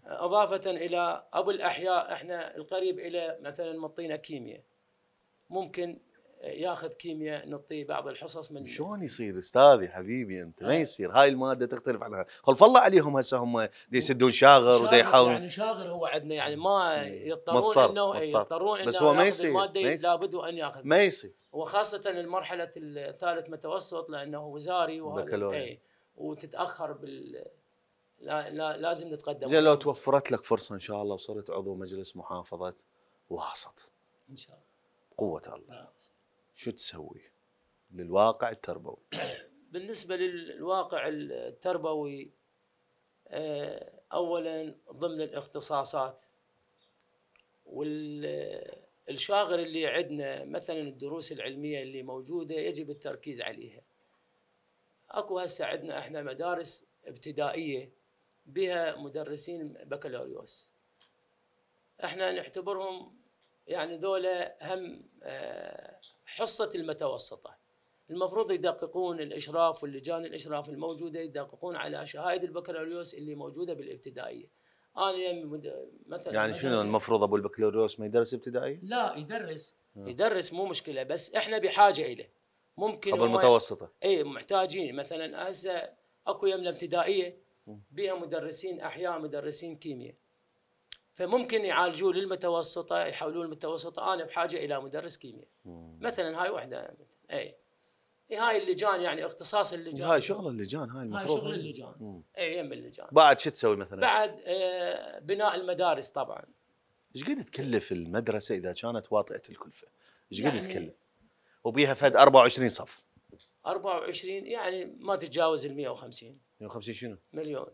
اضافه الى ابو الاحياء، احنا القريب الى مثلا مطينا كيمياء، ممكن ياخذ كيمياء نعطيه بعض الحصص. من شلون يصير استاذي حبيبي انت؟ ما يصير هاي الماده تختلف عنها. خلف الله عليهم هسه هم يسدون شاغر ودا يحاولون. يعني شاغر هو عندنا يعني ما يضطرون مضطر. انه مضطر. يضطرون بس انه هو ما يصير، لابد ان ياخذ، ما يصير، وخاصه المرحله الثالث متوسط لانه وزاري وهذا، وتتاخر بال لا لا لازم نتقدم. زين لو توفرت لك فرصه ان شاء الله وصرت عضو مجلس محافظه واسط ان شاء الله بقوه الله، شو تسوي للواقع التربوي؟ بالنسبه للواقع التربوي اولا ضمن الاختصاصات والشاغر اللي عندنا مثلا الدروس العلميه اللي موجوده يجب التركيز عليها. اكو هسه عندنا احنا مدارس ابتدائيه بها مدرسين بكالوريوس، احنا نعتبرهم يعني ذولا هم حصه المتوسطه، المفروض يدققون الاشراف واللجان الاشراف الموجوده يدققون على شهاده البكالوريوس اللي موجوده بالابتدائيه. انا يعني مثلا يعني شنو المفروض ابو البكالوريوس ما يدرس ابتدائيه؟ لا يدرس م. يدرس مو مشكله، بس احنا بحاجه اليه ممكن ابو المتوسطه اي محتاجين. مثلا هسه اكو يمنا ابتدائيه بها مدرسين احياء مدرسين كيمياء، فممكن يعالجون للمتوسطه يحولون المتوسطه، انا بحاجه الى مدرس كيمياء مثلا. هاي وحده اي هاي اللجان يعني اختصاص اللجان، هاي شغل اللجان، هاي المفروض هاي شغل اللجان اي يم اللجان. بعد شو تسوي مثلا؟ بعد آه بناء المدارس طبعا. ايش قد تكلف المدرسه اذا كانت واطئه الكلفه؟ ايش قد يعني تكلف؟ وبيها فد أربعة وعشرين صف. أربعة وعشرين يعني ما تتجاوز ال مئة وخمسين. مئة وخمسين شنو؟ مليون.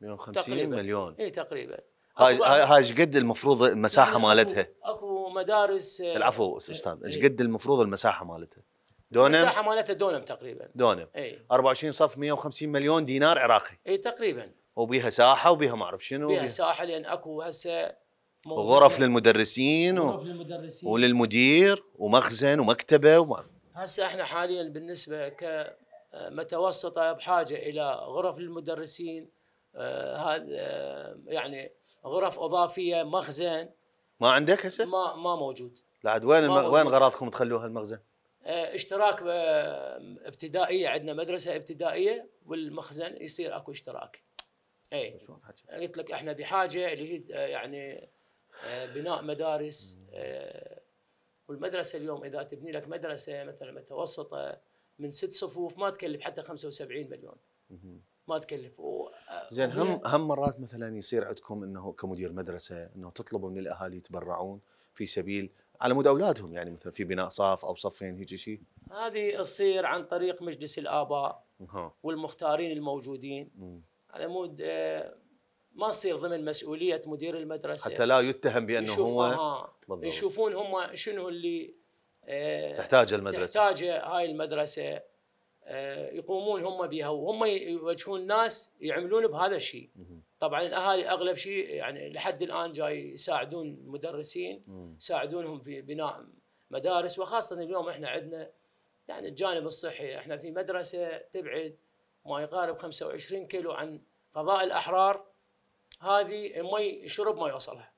مئة وخمسين مليون اي تقريبا. هاي هاي ايش قد المفروض المساحه مالتها؟ اكو مدارس آه العفو استاذ، ايش قد المفروض المساحه مالتها؟ دونم؟ المساحة مالتها دونم تقريبا. دونم. اي أربعة وعشرين صف مئة وخمسين مليون دينار عراقي. اي تقريبا. وبيها ساحة وبيها ما اعرف شنو. بيها ساحة لأن اكو هسه غرف للمدرسين غرف و... للمدرسين وللمدير ومخزن ومكتبة وما هسه احنا حاليا بالنسبة كمتوسطة بحاجة إلى غرف للمدرسين، هذا يعني غرف إضافية، مخزن. ما عندك هسه؟ ما ما موجود. لعد وين الم... وين غراضكم تخلوها المخزن؟ اشتراك ابتدائيه، عندنا مدرسه ابتدائيه والمخزن يصير اكو اشتراك. اي قلت لك احنا بحاجه اللي يعني بناء مدارس، والمدرسه اليوم اذا تبني لك مدرسه مثلا متوسطه من ست صفوف ما تكلف حتى خمسة وسبعين مليون، ما تكلف. و... زين هم هم مرات مثلا يصير عندكم انه كمدير مدرسه انه تطلبوا من الاهالي يتبرعون في سبيل على مود اولادهم، يعني مثلا في بناء صف او صفين هيجي شيء. هذه تصير عن طريق مجلس الاباء والمختارين الموجودين مم. على مود ما تصير ضمن مسؤوليه مدير المدرسه حتى لا يتهم بانه يشوف هو يشوفون هم شنو اللي تحتاجه المدرسه تحتاجه هاي المدرسه، يقومون هم بها وهم يوجهون ناس يعملون بهذا الشيء. طبعا الاهالي اغلب شيء يعني لحد الان جاي يساعدون المدرسين، يساعدونهم في بناء مدارس، وخاصه اليوم احنا عندنا يعني الجانب الصحي، احنا في مدرسه تبعد ما يقارب خمسة وعشرين كيلو عن قضاء الاحرار، هذه مي شرب ما يوصلها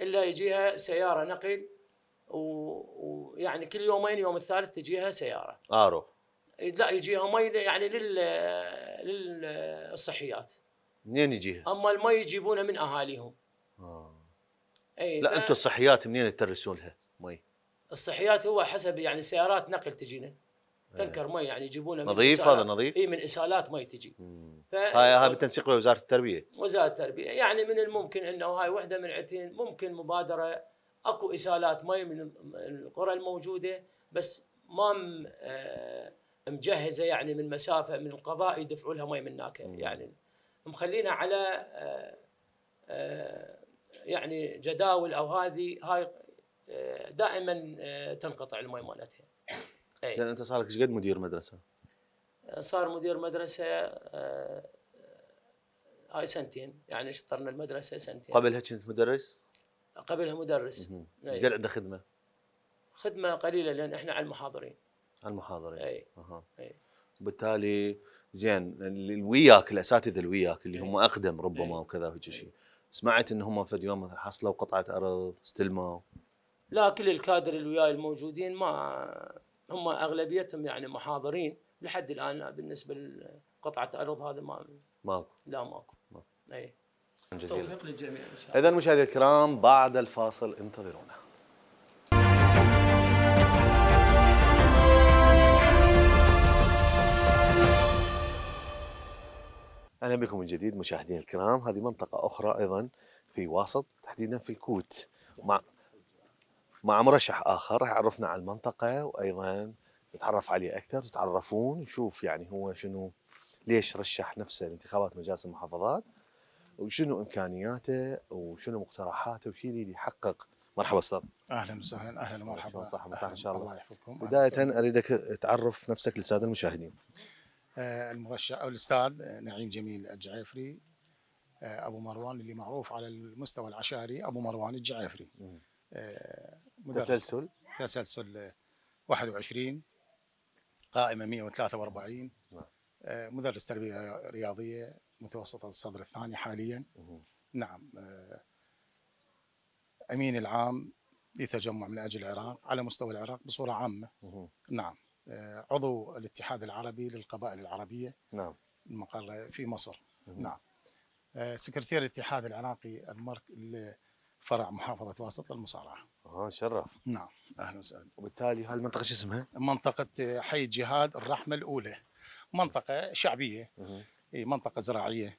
الا يجيها سياره نقل، ويعني كل يومين يوم الثالث تجيها سياره ارو لا يجيها مي يعني لل للصحيات. منين يجيها؟ اما المي يجيبونها من اهاليهم. اه اي لا ف... انتم الصحيات منين تدرسون لها مي؟ الصحيات هو حسب يعني سيارات نقل تجينا تنكر مي يعني يجيبونها من نظيف. هذا نظيف؟ اي من اسالات مي تجي. ف... هاي هاي بالتنسيق ويا وزاره التربيه. وزاره التربيه يعني من الممكن انه هاي وحده من عتين ممكن مبادره اكو اسالات مي من القرى الموجوده بس ما م... آ... مجهزه يعني من مسافه من القضاء يدفعوا لها مي من هناك، يعني مخلينها على يعني جداول او هذه هاي دائما تنقطع المي مالتها. زين انت صار لك ايش قد مدير مدرسه؟ صار مدير مدرسه هاي سنتين، يعني شطرنا المدرسه سنتين. قبلها كنت مدرس؟ قبلها مدرس. ايش قد عنده خدمه؟ خدمه قليله لان احنا على المحاضرين. على المحاضرين. اي اها اي وبالتالي زين اللي وياك الاساتذه اللي وياك اللي هم اقدم ربما وكذا وهيك شيء، سمعت ان هم فد يوم مثلا حصلوا قطعه ارض استلموا؟ لا كل الكادر اللي وياي الموجودين ما هم اغلبيتهم يعني محاضرين لحد الان. بالنسبه لقطعه ارض هذا ما ماكو لا ماكو ماكو اي. توفيق للجميع ان شاء الله. اذا مشاهدينا الكرام بعد الفاصل انتظرونا. اهلا بكم من جديد مشاهدينا الكرام. هذه منطقه اخرى ايضا في واسط، تحديدا في الكوت، مع مع مرشح اخر راح يعرفنا على المنطقه وايضا نتعرف عليه اكثر، تتعرفون نشوف يعني هو شنو، ليش رشح نفسه لانتخابات مجالس المحافظات، وشنو امكانياته وشنو مقترحاته وشنو اللي يحقق. مرحبا استاذ. اهلا وسهلا. اهلا ومرحبا. صحه ان شاء الله. الله يحفظكم. بدايه اريدك تعرف نفسك للساده المشاهدين. المرشح او الاستاذ نعيم جميل الجعيفري ابو مروان، اللي معروف على المستوى العشائري ابو مروان الجعيفري. تسلسل تسلسل واحد وعشرين، قائمه مئة وثلاثة وأربعين، مدرس تربيه رياضيه متوسطه الصدر الثاني حاليا. نعم، امين العام لتجمع من اجل العراق على مستوى العراق بصوره عامه. نعم، عضو الاتحاد العربي للقبائل العربيه. نعم، المقر في مصر. نعم، سكرتير الاتحاد العراقي المركزي فرع محافظه واسط للمصارعه. اه شرف. نعم، اهلا وسهلا. وبالتالي هالمنطقه شو اسمها؟ منطقه حي جهاد الرحمه الاولى، منطقه شعبيه، اي منطقه زراعيه.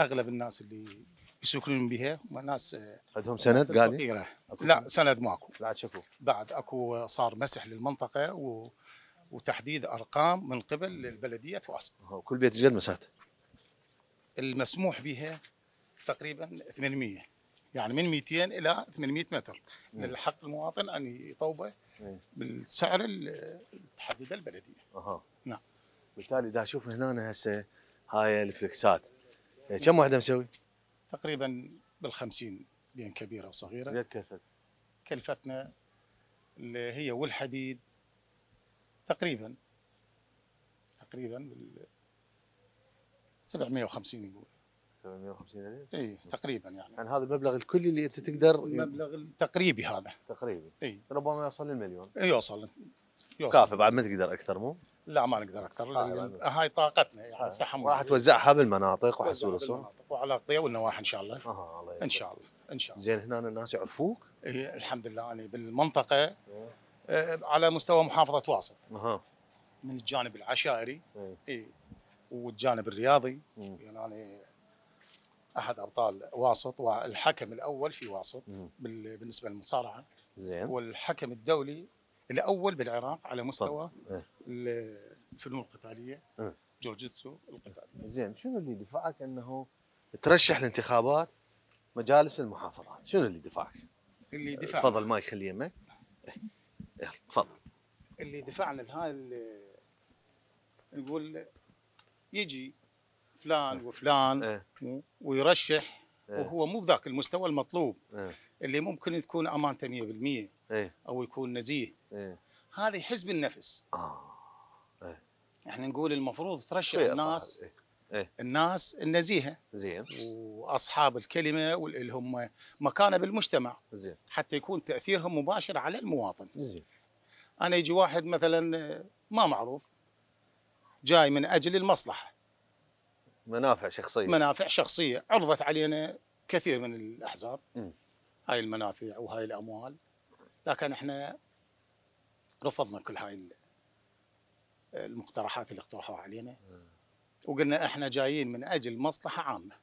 اغلب الناس اللي يسكنون بها ناس عندهم سند قاعدين؟ لا سند ماكو. بعد شكو بعد اكو صار مسح للمنطقه و... وتحديد ارقام من قبل بلديه واسط. كل بيت قد مساحته؟ المسموح بها تقريبا ثمانمئة، يعني من مئتين الى ثمانمئة متر. مم. للحق المواطن ان يطوبه بالسعر اللي تحدده البلديه. اها نعم. بالتالي دا اشوف هنا هسه هاي الفلكسات كم وحده مسوي؟ تقريبا بالخمسين، بين كبيره وصغيره. قد كلفت؟ كلفتنا اللي هي والحديد تقريبا تقريبا سبعمئة وخمسين، يقول سبعمئة وخمسين ألف. اي تقريبا، يعني يعني هذا المبلغ الكلي اللي انت تقدر. المبلغ التقريبي هذا تقريبي. اي ربما يوصل للمليون. يوصل يوصل كافي. بعد ما تقدر اكثر مو؟ لا ما نقدر اكثر. هاي طاقتنا يعني التحمل. راح توزعها بالمناطق وحسب الوصول وعلى القضيه والنواحي ان شاء الله. اها الله يسلمك. ان شاء الله ان شاء الله. زين هنا الناس يعرفوك؟ إيه الحمد لله. انا بالمنطقه آه على مستوى محافظه واسط. اها من الجانب العشائري. اي إيه. والجانب الرياضي. مم. يعني انا احد ابطال واسط والحكم الاول في واسط. مم. بالنسبه للمصارعه. زين. والحكم الدولي الاول بالعراق على مستوى إيه. الفنون القتاليه. إيه. جوجيتسو القتاليه. زين، شنو اللي دفعك انه ترشح لانتخابات مجالس المحافظات؟ شنو اللي دفعك؟ اللي دفعنا تفضل ما يخلي يمك. يلا تفضل. اللي دفعنا لهاي نقول يجي فلان وفلان. إيه. ويرشح. إيه. وهو مو بذاك المستوى المطلوب. إيه. اللي ممكن تكون امانته مئة بالمئة. إيه. او يكون نزيه. إيه. هذه حزب النفس. آه. إيه. احنا نقول المفروض ترشح الناس. إيه. إيه. الناس النزيهه. زين. واصحاب الكلمه واللي هم مكانه بالمجتمع. زين. حتى يكون تاثيرهم مباشر على المواطن. زين. انا يجي واحد مثلا ما معروف جاي من اجل المصلحه، منافع شخصيه منافع شخصيه عرضت علينا كثير من الاحزاب. م. هاي المنافع وهاي الاموال، لكن احنا رفضنا كل هاي المقترحات اللي اقترحوها علينا. وقلنا احنا جايين من اجل مصلحه عامه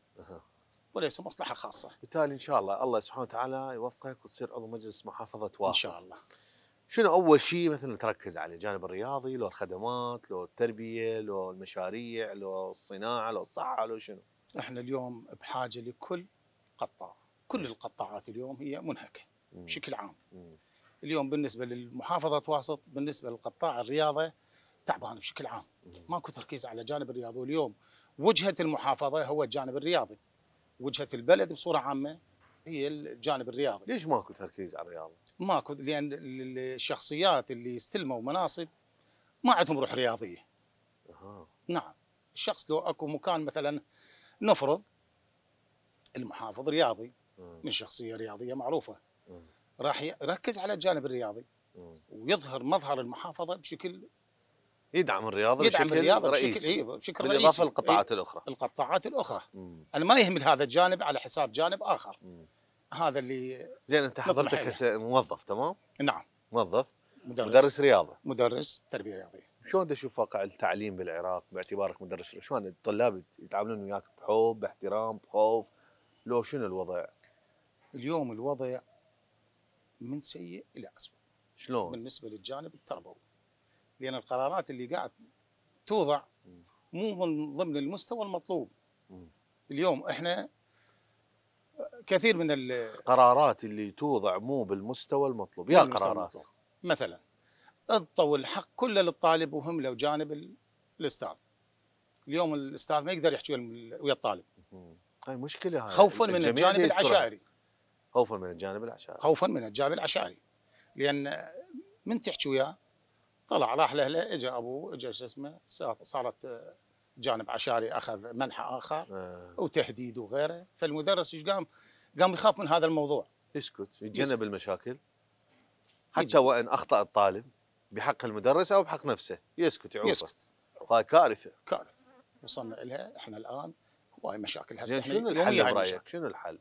وليس مصلحه خاصه. بالتالي ان شاء الله الله سبحانه وتعالى يوفقك وتصير عضو مجلس محافظه واسط ان شاء الله. شنو اول شيء مثلا تركز عليه؟ الجانب الرياضي لو الخدمات لو التربيه لو المشاريع لو الصناعه لو الصحه لو شنو؟ احنا اليوم بحاجه لكل قطاع، كل القطاعات اليوم هي منهكه بشكل عام. مم. اليوم بالنسبه للمحافظه واسط، بالنسبه للقطاع الرياضه تعبان بشكل عام، ماكو تركيز على الجانب الرياضي. واليوم وجهه المحافظه هو الجانب الرياضي، وجهه البلد بصوره عامه هي الجانب الرياضي. ليش ماكو تركيز على الرياضه؟ ماكو، لان الشخصيات اللي استلموا مناصب ما عندهم روح رياضيه. اها نعم، الشخص لو اكو مكان مثلا نفرض المحافظ رياضي. مم. من شخصيه رياضيه معروفه. مم. راح يركز على الجانب الرياضي. مم. ويظهر مظهر المحافظه بشكل يدعم الرياضه، يدعم بشكل الرياضة رئيسي، بشكل إيه بشكل رئيسي بالاضافه للقطاعات إيه الاخرى. القطاعات الاخرى. مم. انا ما يهمل هذا الجانب على حساب جانب اخر. مم. هذا اللي زين. انت حضرتك موظف تمام؟ نعم موظف مدرس, مدرس رياضه، مدرس تربيه رياضيه. شلون تشوف واقع التعليم بالعراق باعتبارك مدرس؟ شلون الطلاب يتعاملون وياك؟ بحب، باحترام، بخوف؟ لو شنو الوضع؟ اليوم الوضع من سيء الى اسوء. شلون؟ بالنسبه للجانب التربوي. لان القرارات اللي قاعد توضع مو من ضمن المستوى المطلوب. اليوم احنا كثير من القرارات اللي توضع مو بالمستوى المطلوب، يا قرارات مثلا انطوا الحق كله للطالب وهم له جانب الاستاذ. اليوم الاستاذ ما يقدر يحكي ويا الطالب. هاي مشكله، هاي خوفا من الجانب العشائري. خوفا من الجانب العشائري. خوفا من الجانب العشائري، لان من تحكي وياه طلع راح لاهله، اجى ابوه، اجى شو اسمه، صارت جانب عشائري، اخذ منحى اخر آه. وتهديد وغيره، فالمدرس ايش قام؟ قام يخاف من هذا الموضوع. يسكت، يتجنب المشاكل حتى وان اخطا الطالب بحق المدرس او بحق نفسه، يسكت يعوقه. يسكت. هاي كارثه. كارثه وصلنا لها احنا الان، هواي مشاكل هسه. شنو الحل برايك؟ شنو الحل؟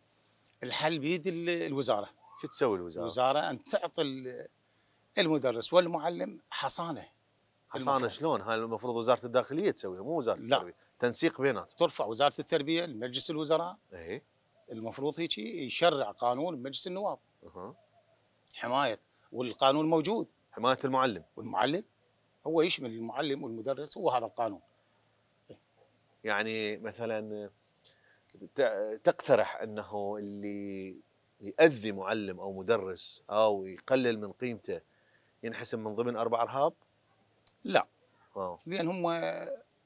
الحل بيد الوزاره. شو تسوي الوزاره؟ الوزاره ان تعطي المدرس والمعلم حصانه. حصانه شلون؟ هاي المفروض وزاره الداخليه تسويها، مو وزاره لا. التربيه، تنسيق بيناتهم. ترفع وزاره التربيه لمجلس الوزراء. اي المفروض هيك يشرع قانون بمجلس النواب. اها. حمايه، والقانون موجود. حمايه المعلم. والمعلم هو يشمل المعلم والمدرس، هو هذا القانون. يعني مثلا تقترح انه اللي يأذي معلم او مدرس او يقلل من قيمته ينحسب من ضمن اربع ارهاب؟ لا. أوه. لان هم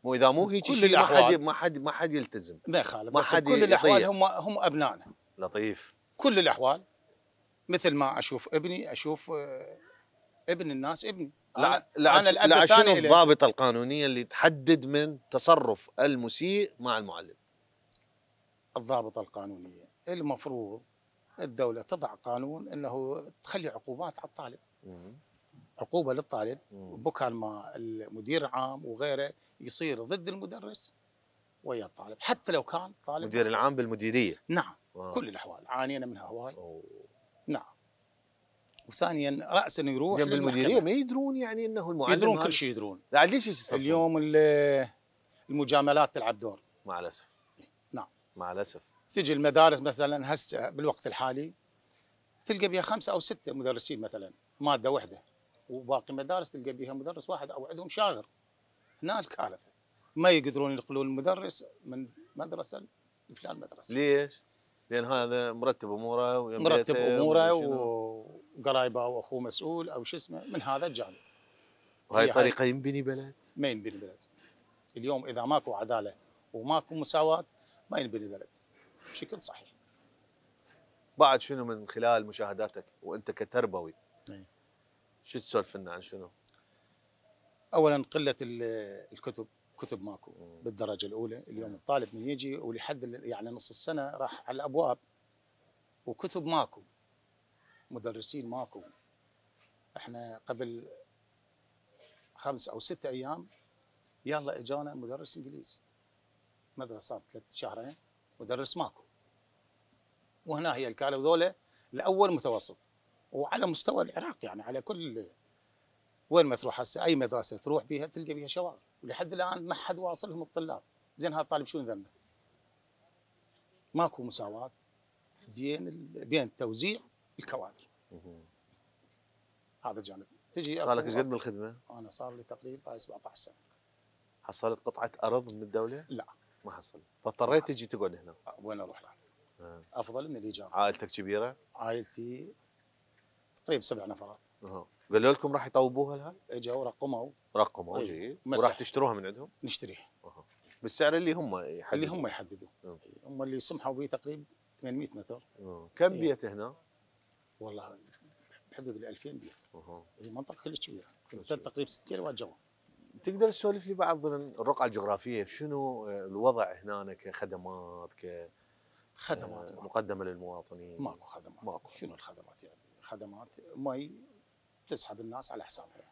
مو اذا مو هيك شيء ما حد ما حد ما حد يلتزم. ما يخالف، بس كل الاحوال هم هم ابنائنا. لطيف. كل الاحوال مثل ما اشوف ابني اشوف ابن الناس ابني. لا لا انا الاب الثاني. شنو الضابطه القانونيه اللي تحدد من تصرف المسيء مع المعلم؟ الضابطه القانونيه المفروض الدوله تضع قانون انه تخلي عقوبات على الطالب. مم. عقوبه للطالب بكان ما المدير العام وغيره يصير ضد المدرس ويا الطالب، حتى لو كان طالب مدير العام بالمديريه. نعم. واو. كل الاحوال عانينا منها هواي. أوه. نعم. وثانيا راسا يروح جنب المديريه، ما يدرون يعني انه المعلم يدرون كل شيء يدرون. بعد ليش يصير اليوم المجاملات تلعب دور مع الاسف. نعم مع الاسف. تجي المدارس مثلا هسه بالوقت الحالي تلقى بها خمسه او سته مدرسين مثلا ماده واحده، وباقي مدارس تلقى بها مدرس واحد او عندهم شاغر. هنا الكارثه، ما يقدرون ينقلون المدرس من مدرسه لفلان مدرسه. ليش؟ لان هذا مرتب اموره مرتب اموره و قرايبه او اخوه مسؤول او شو اسمه من هذا الجانب. وهي الطريقه ينبني بلد؟ ما ينبني بلد. اليوم اذا ماكو عداله وماكو مساواه ما ينبني بلد بشكل صحيح. بعد شنو من خلال مشاهداتك وانت كتربوي؟ اي شو تسولف لنا عن شنو؟ اولا قله الكتب، كتب ماكو بالدرجه الاولى، اليوم الطالب من يجي ولحد يعني نص السنه راح على الابواب وكتب ماكو. مدرسين ماكو. احنا قبل خمس او ست ايام يلا اجانا مدرس انجليزي. مدرسه صار ثلاث شهرين مدرس ماكو. وهنا هي الكاله، وذولا الاول متوسط وعلى مستوى العراق يعني على كل وين ما تروح هسه اي مدرسه تروح بها تلقى بها شواغر، ولحد الان ما حد واصلهم الطلاب. زين هذا الطالب شنو ذنبه؟ ماكو مساواه بين بين توزيع الكوادر. هذا الجانب. تجي صار لك ايش قد بالخدمه؟ انا صار لي تقريبا سبعطعش سنة. حصلت قطعه ارض من الدوله؟ لا ما حصلت، فاضطريت تجي تقعد هنا. وين اروح لها؟ آه. افضل من الايجار. عائلتك كبيره؟ عائلتي تقريبا سبع نفرات. اها. قالوا لكم راح يطوبوها لها؟ اجوا رقموا رقموا جي وراح تشتروها من عندهم؟ نشتريها. اها. بالسعر اللي هم يحددوه. اللي هم يحددوه. هم اللي سمحوا به تقريبا ثمانمئة متر. أوه. كم إيه. بيت هنا؟ والله بحدود ال ألفين بيت. اها. هي منطقه كلش كبيره، تقريبا ستة كيلوات جوا. تقدر تسولف لي بعض الرقعه الجغرافيه، شنو الوضع هنا كخدمات ك خدمات مقدمه للمواطنين؟ ماكو خدمات. ماكو. شنو الخدمات يعني؟ خدمات مي تسحب الناس على حسابها.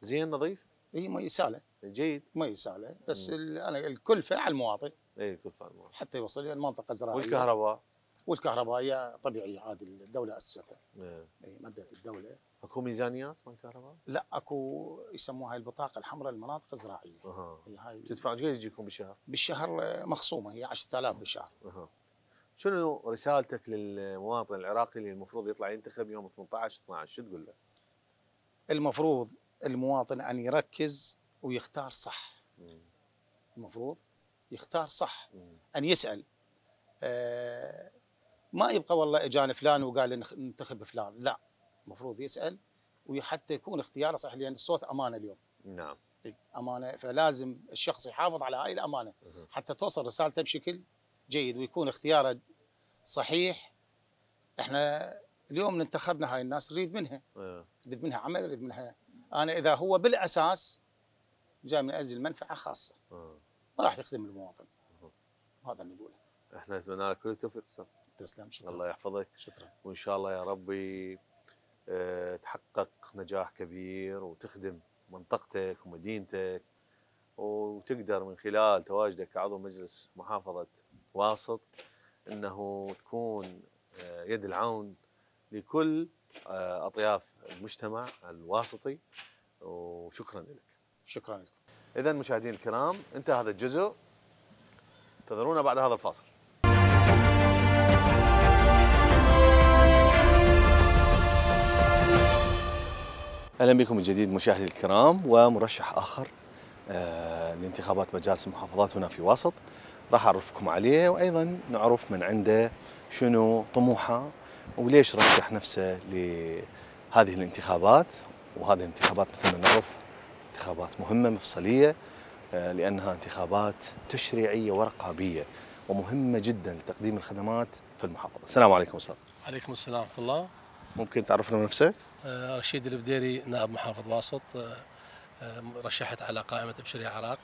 زين نظيف؟ اي مي ساله. جيد. مي ساله، بس انا الكلفه على المواطن. اي الكلفه على المواطن. حتى يوصل الى المنطقه الزراعيه. والكهرباء؟ والكهرباء هي طبيعيه عادي الدوله اسستها. اي مدت الدوله اكو ميزانيات مال كهرباء؟ لا اكو يسموها البطاقه الحمراء للمناطق الزراعيه. اها. هاي تدفع قد يجيكم بالشهر؟ بالشهر مخصومه هي عشرة آلاف بالشهر. اها. شنو رسالتك للمواطن العراقي اللي المفروض يطلع ينتخب يوم ثمانية عشر اثنا عشر؟ شو تقول له؟ المفروض المواطن ان يركز ويختار صح. مم. المفروض يختار صح. مم. ان يسال. آه ما يبقى والله اجاني فلان وقال ننتخب فلان، لا. المفروض يسال وحتى يكون اختياره صحيح لان الصوت امانه اليوم. نعم. امانه فلازم الشخص يحافظ على هاي الامانه مم. حتى توصل رسالته بشكل جيد ويكون اختياره صحيح. احنا اليوم انتخبنا هاي الناس نريد منها. مم. نريد منها عمل، نريد منها. انا اذا هو بالاساس جاي من اجل منفعه خاصه مم. ما راح يخدم المواطن. هذا اللي نقوله. احنا نتمنى لك كل التوفيق استاذ. تسلم. شكرا. الله يحفظك. شكرا. وان شاء الله يا ربي أه تحقق نجاح كبير وتخدم منطقتك ومدينتك، وتقدر من خلال تواجدك كعضو مجلس محافظة واسط أنه تكون أه يد العون لكل أه أطياف المجتمع الواسطي. وشكرا لك. شكرا لكم. إذن مشاهدين الكرام انتهى هذا الجزء، انتظرونا بعد هذا الفاصل. اهلا بكم من جديد مشاهدي الكرام. ومرشح اخر آه لانتخابات مجالس المحافظات هنا في واسط راح اعرفكم عليه، وايضا نعرف من عنده شنو طموحه وليش رشح نفسه لهذه الانتخابات. وهذه الانتخابات مثل ما نعرف انتخابات مهمه مفصليه آه لانها انتخابات تشريعيه ورقابيه ومهمه جدا لتقديم الخدمات في المحافظه. السلام عليكم استاذ. وعليكم السلام ورحمه الله. ممكن تعرفنا من نفسك؟ رشيد البديري، نائب محافظ واسط، رشحت على قائمة أبشر يا عراق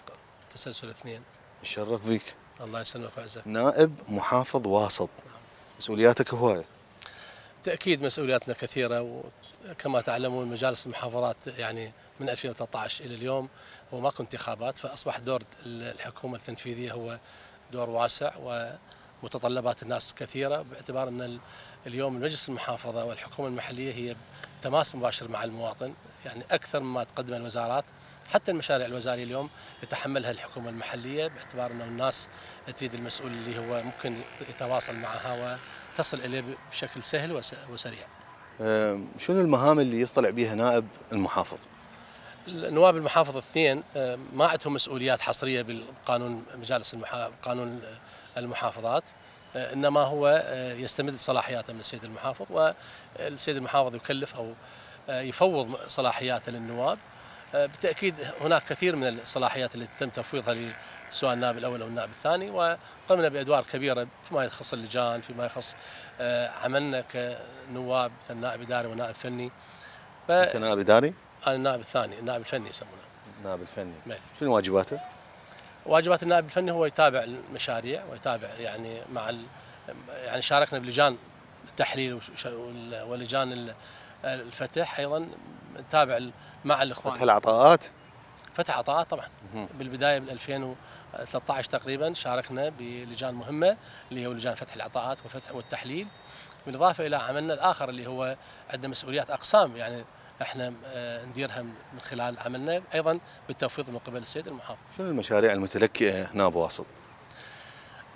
تسلسل اثنين. نتشرف بك. الله يسلمك ويعزك. نائب محافظ واسط. نعم. مسؤولياتك هواية. تأكيد مسؤولياتنا كثيرة، وكما تعلمون مجالس المحافظات يعني من ألفين وثلاثة عشر إلى اليوم هو ماكو انتخابات، فأصبح دور الحكومة التنفيذية هو دور واسع ومتطلبات الناس كثيرة، باعتبار أن اليوم المجلس المحافظة والحكومة المحلية هي تماس مباشر مع المواطن، يعني أكثر مما تقدمه الوزارات. حتى المشاريع الوزارية اليوم يتحملها الحكومة المحلية، باعتبار أنه الناس تريد المسؤول اللي هو ممكن يتواصل معها وتصل إليه بشكل سهل وسريع. شنو المهام اللي يطلع بها نائب المحافظ؟ نواب المحافظ الاثنين ما عندهم مسؤوليات حصرية بالقانون مجالس المحافظ قانون المحافظات، إنما هو يستمد صلاحياته من السيد المحافظ، والسيد المحافظ يكلف أو يفوض صلاحياته للنواب. بالتأكيد هناك كثير من الصلاحيات التي تم تفويضها سواء النائب الأول أو النائب الثاني، وقمنا بأدوار كبيرة فيما يخص اللجان، فيما يخص عملنا كنواب مثل نائب إداري ونائب فني. ف... أنت نائب إداري؟ أنا النائب الثاني، النائب الفني يسمونه. النائب الفني. شنو واجباته؟ واجبات النائب الفني هو يتابع المشاريع ويتابع يعني مع يعني شاركنا بلجان التحليل ولجان الفتح، ايضا نتابع مع الاخوان. فتح العطاءات؟ فتح عطاءات طبعا. بالبدايه من ألفين وثلاثة عشر تقريبا شاركنا بلجان مهمه اللي هو لجان فتح العطاءات وفتح والتحليل، بالاضافه الى عملنا الاخر اللي هو عندنا مسؤوليات اقسام يعني احنا نديرها من خلال عملنا ايضا بالتفويض من قبل السيد المحافظ. شنو المشاريع المتلكئه هنا بواسط؟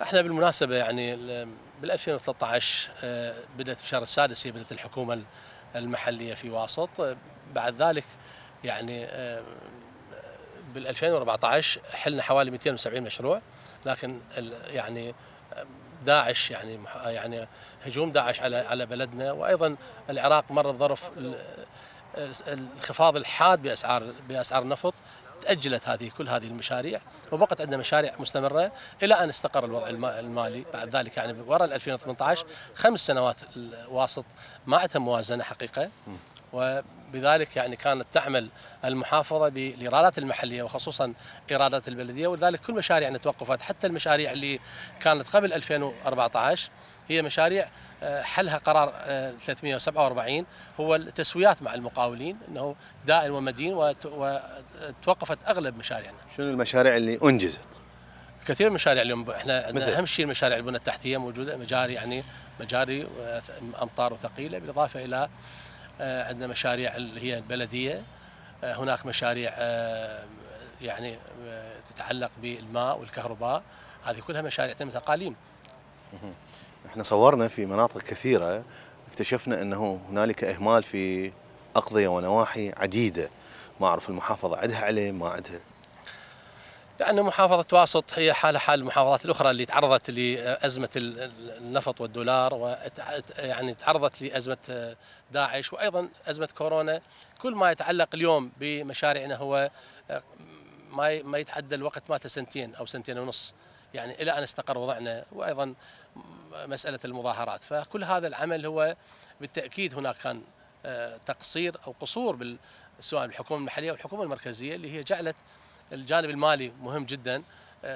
احنا بالمناسبه يعني بال ألفين وثلاثة عشر بدات بشهر السادس هي بدات الحكومه المحليه في واسط. بعد ذلك يعني بال ألفين وأربعة عشر حلنا حوالي مئتين وسبعين مشروع، لكن يعني داعش يعني يعني هجوم داعش على على بلدنا، وايضا العراق مر بظرف الانخفاض الحاد باسعار باسعار النفط، تاجلت هذه كل هذه المشاريع، وبقت عندنا مشاريع مستمره الى ان استقر الوضع المالي. بعد ذلك يعني وراء ألفين وثمانية عشر خمس سنوات الواسط ما عندها موازنه حقيقه، وبذلك يعني كانت تعمل المحافظه بالايرادات المحليه وخصوصا ايرادات البلديه، ولذلك كل مشاريعنا توقفت، حتى المشاريع اللي كانت قبل ألفين وأربعة عشر هي مشاريع حلها قرار ثلاثمئة وسبعة وأربعين هو التسويات مع المقاولين انه دائن ومدين، وتوقفت اغلب مشاريعنا. شنو المشاريع اللي انجزت؟ كثير من المشاريع اليوم احنا عندنا اهم شيء المشاريع البنى التحتيه موجوده، مجاري يعني مجاري امطار وثقيله، بالاضافه الى عندنا مشاريع اللي هي البلديه، هناك مشاريع يعني تتعلق بالماء والكهرباء، هذه كلها مشاريع تنميه اقاليم. احنا صورنا في مناطق كثيره، اكتشفنا انه هنالك اهمال في اقضيه ونواحي عديده، ما اعرف المحافظه عندها عليه ما عندها. لأن يعني محافظة واسط هي حالة حال المحافظات الأخرى اللي تعرضت لأزمة النفط والدولار، ويعني تعرضت لأزمة داعش وأيضا أزمة كورونا. كل ما يتعلق اليوم بمشاريعنا هو ما يتعدى الوقت مالته سنتين أو سنتين ونص، يعني إلى أن استقر وضعنا، وأيضا مسألة المظاهرات. فكل هذا العمل هو بالتأكيد هناك كان تقصير أو قصور سواء بالحكومة المحلية أو الحكومة المركزية، اللي هي جعلت الجانب المالي مهم جدا.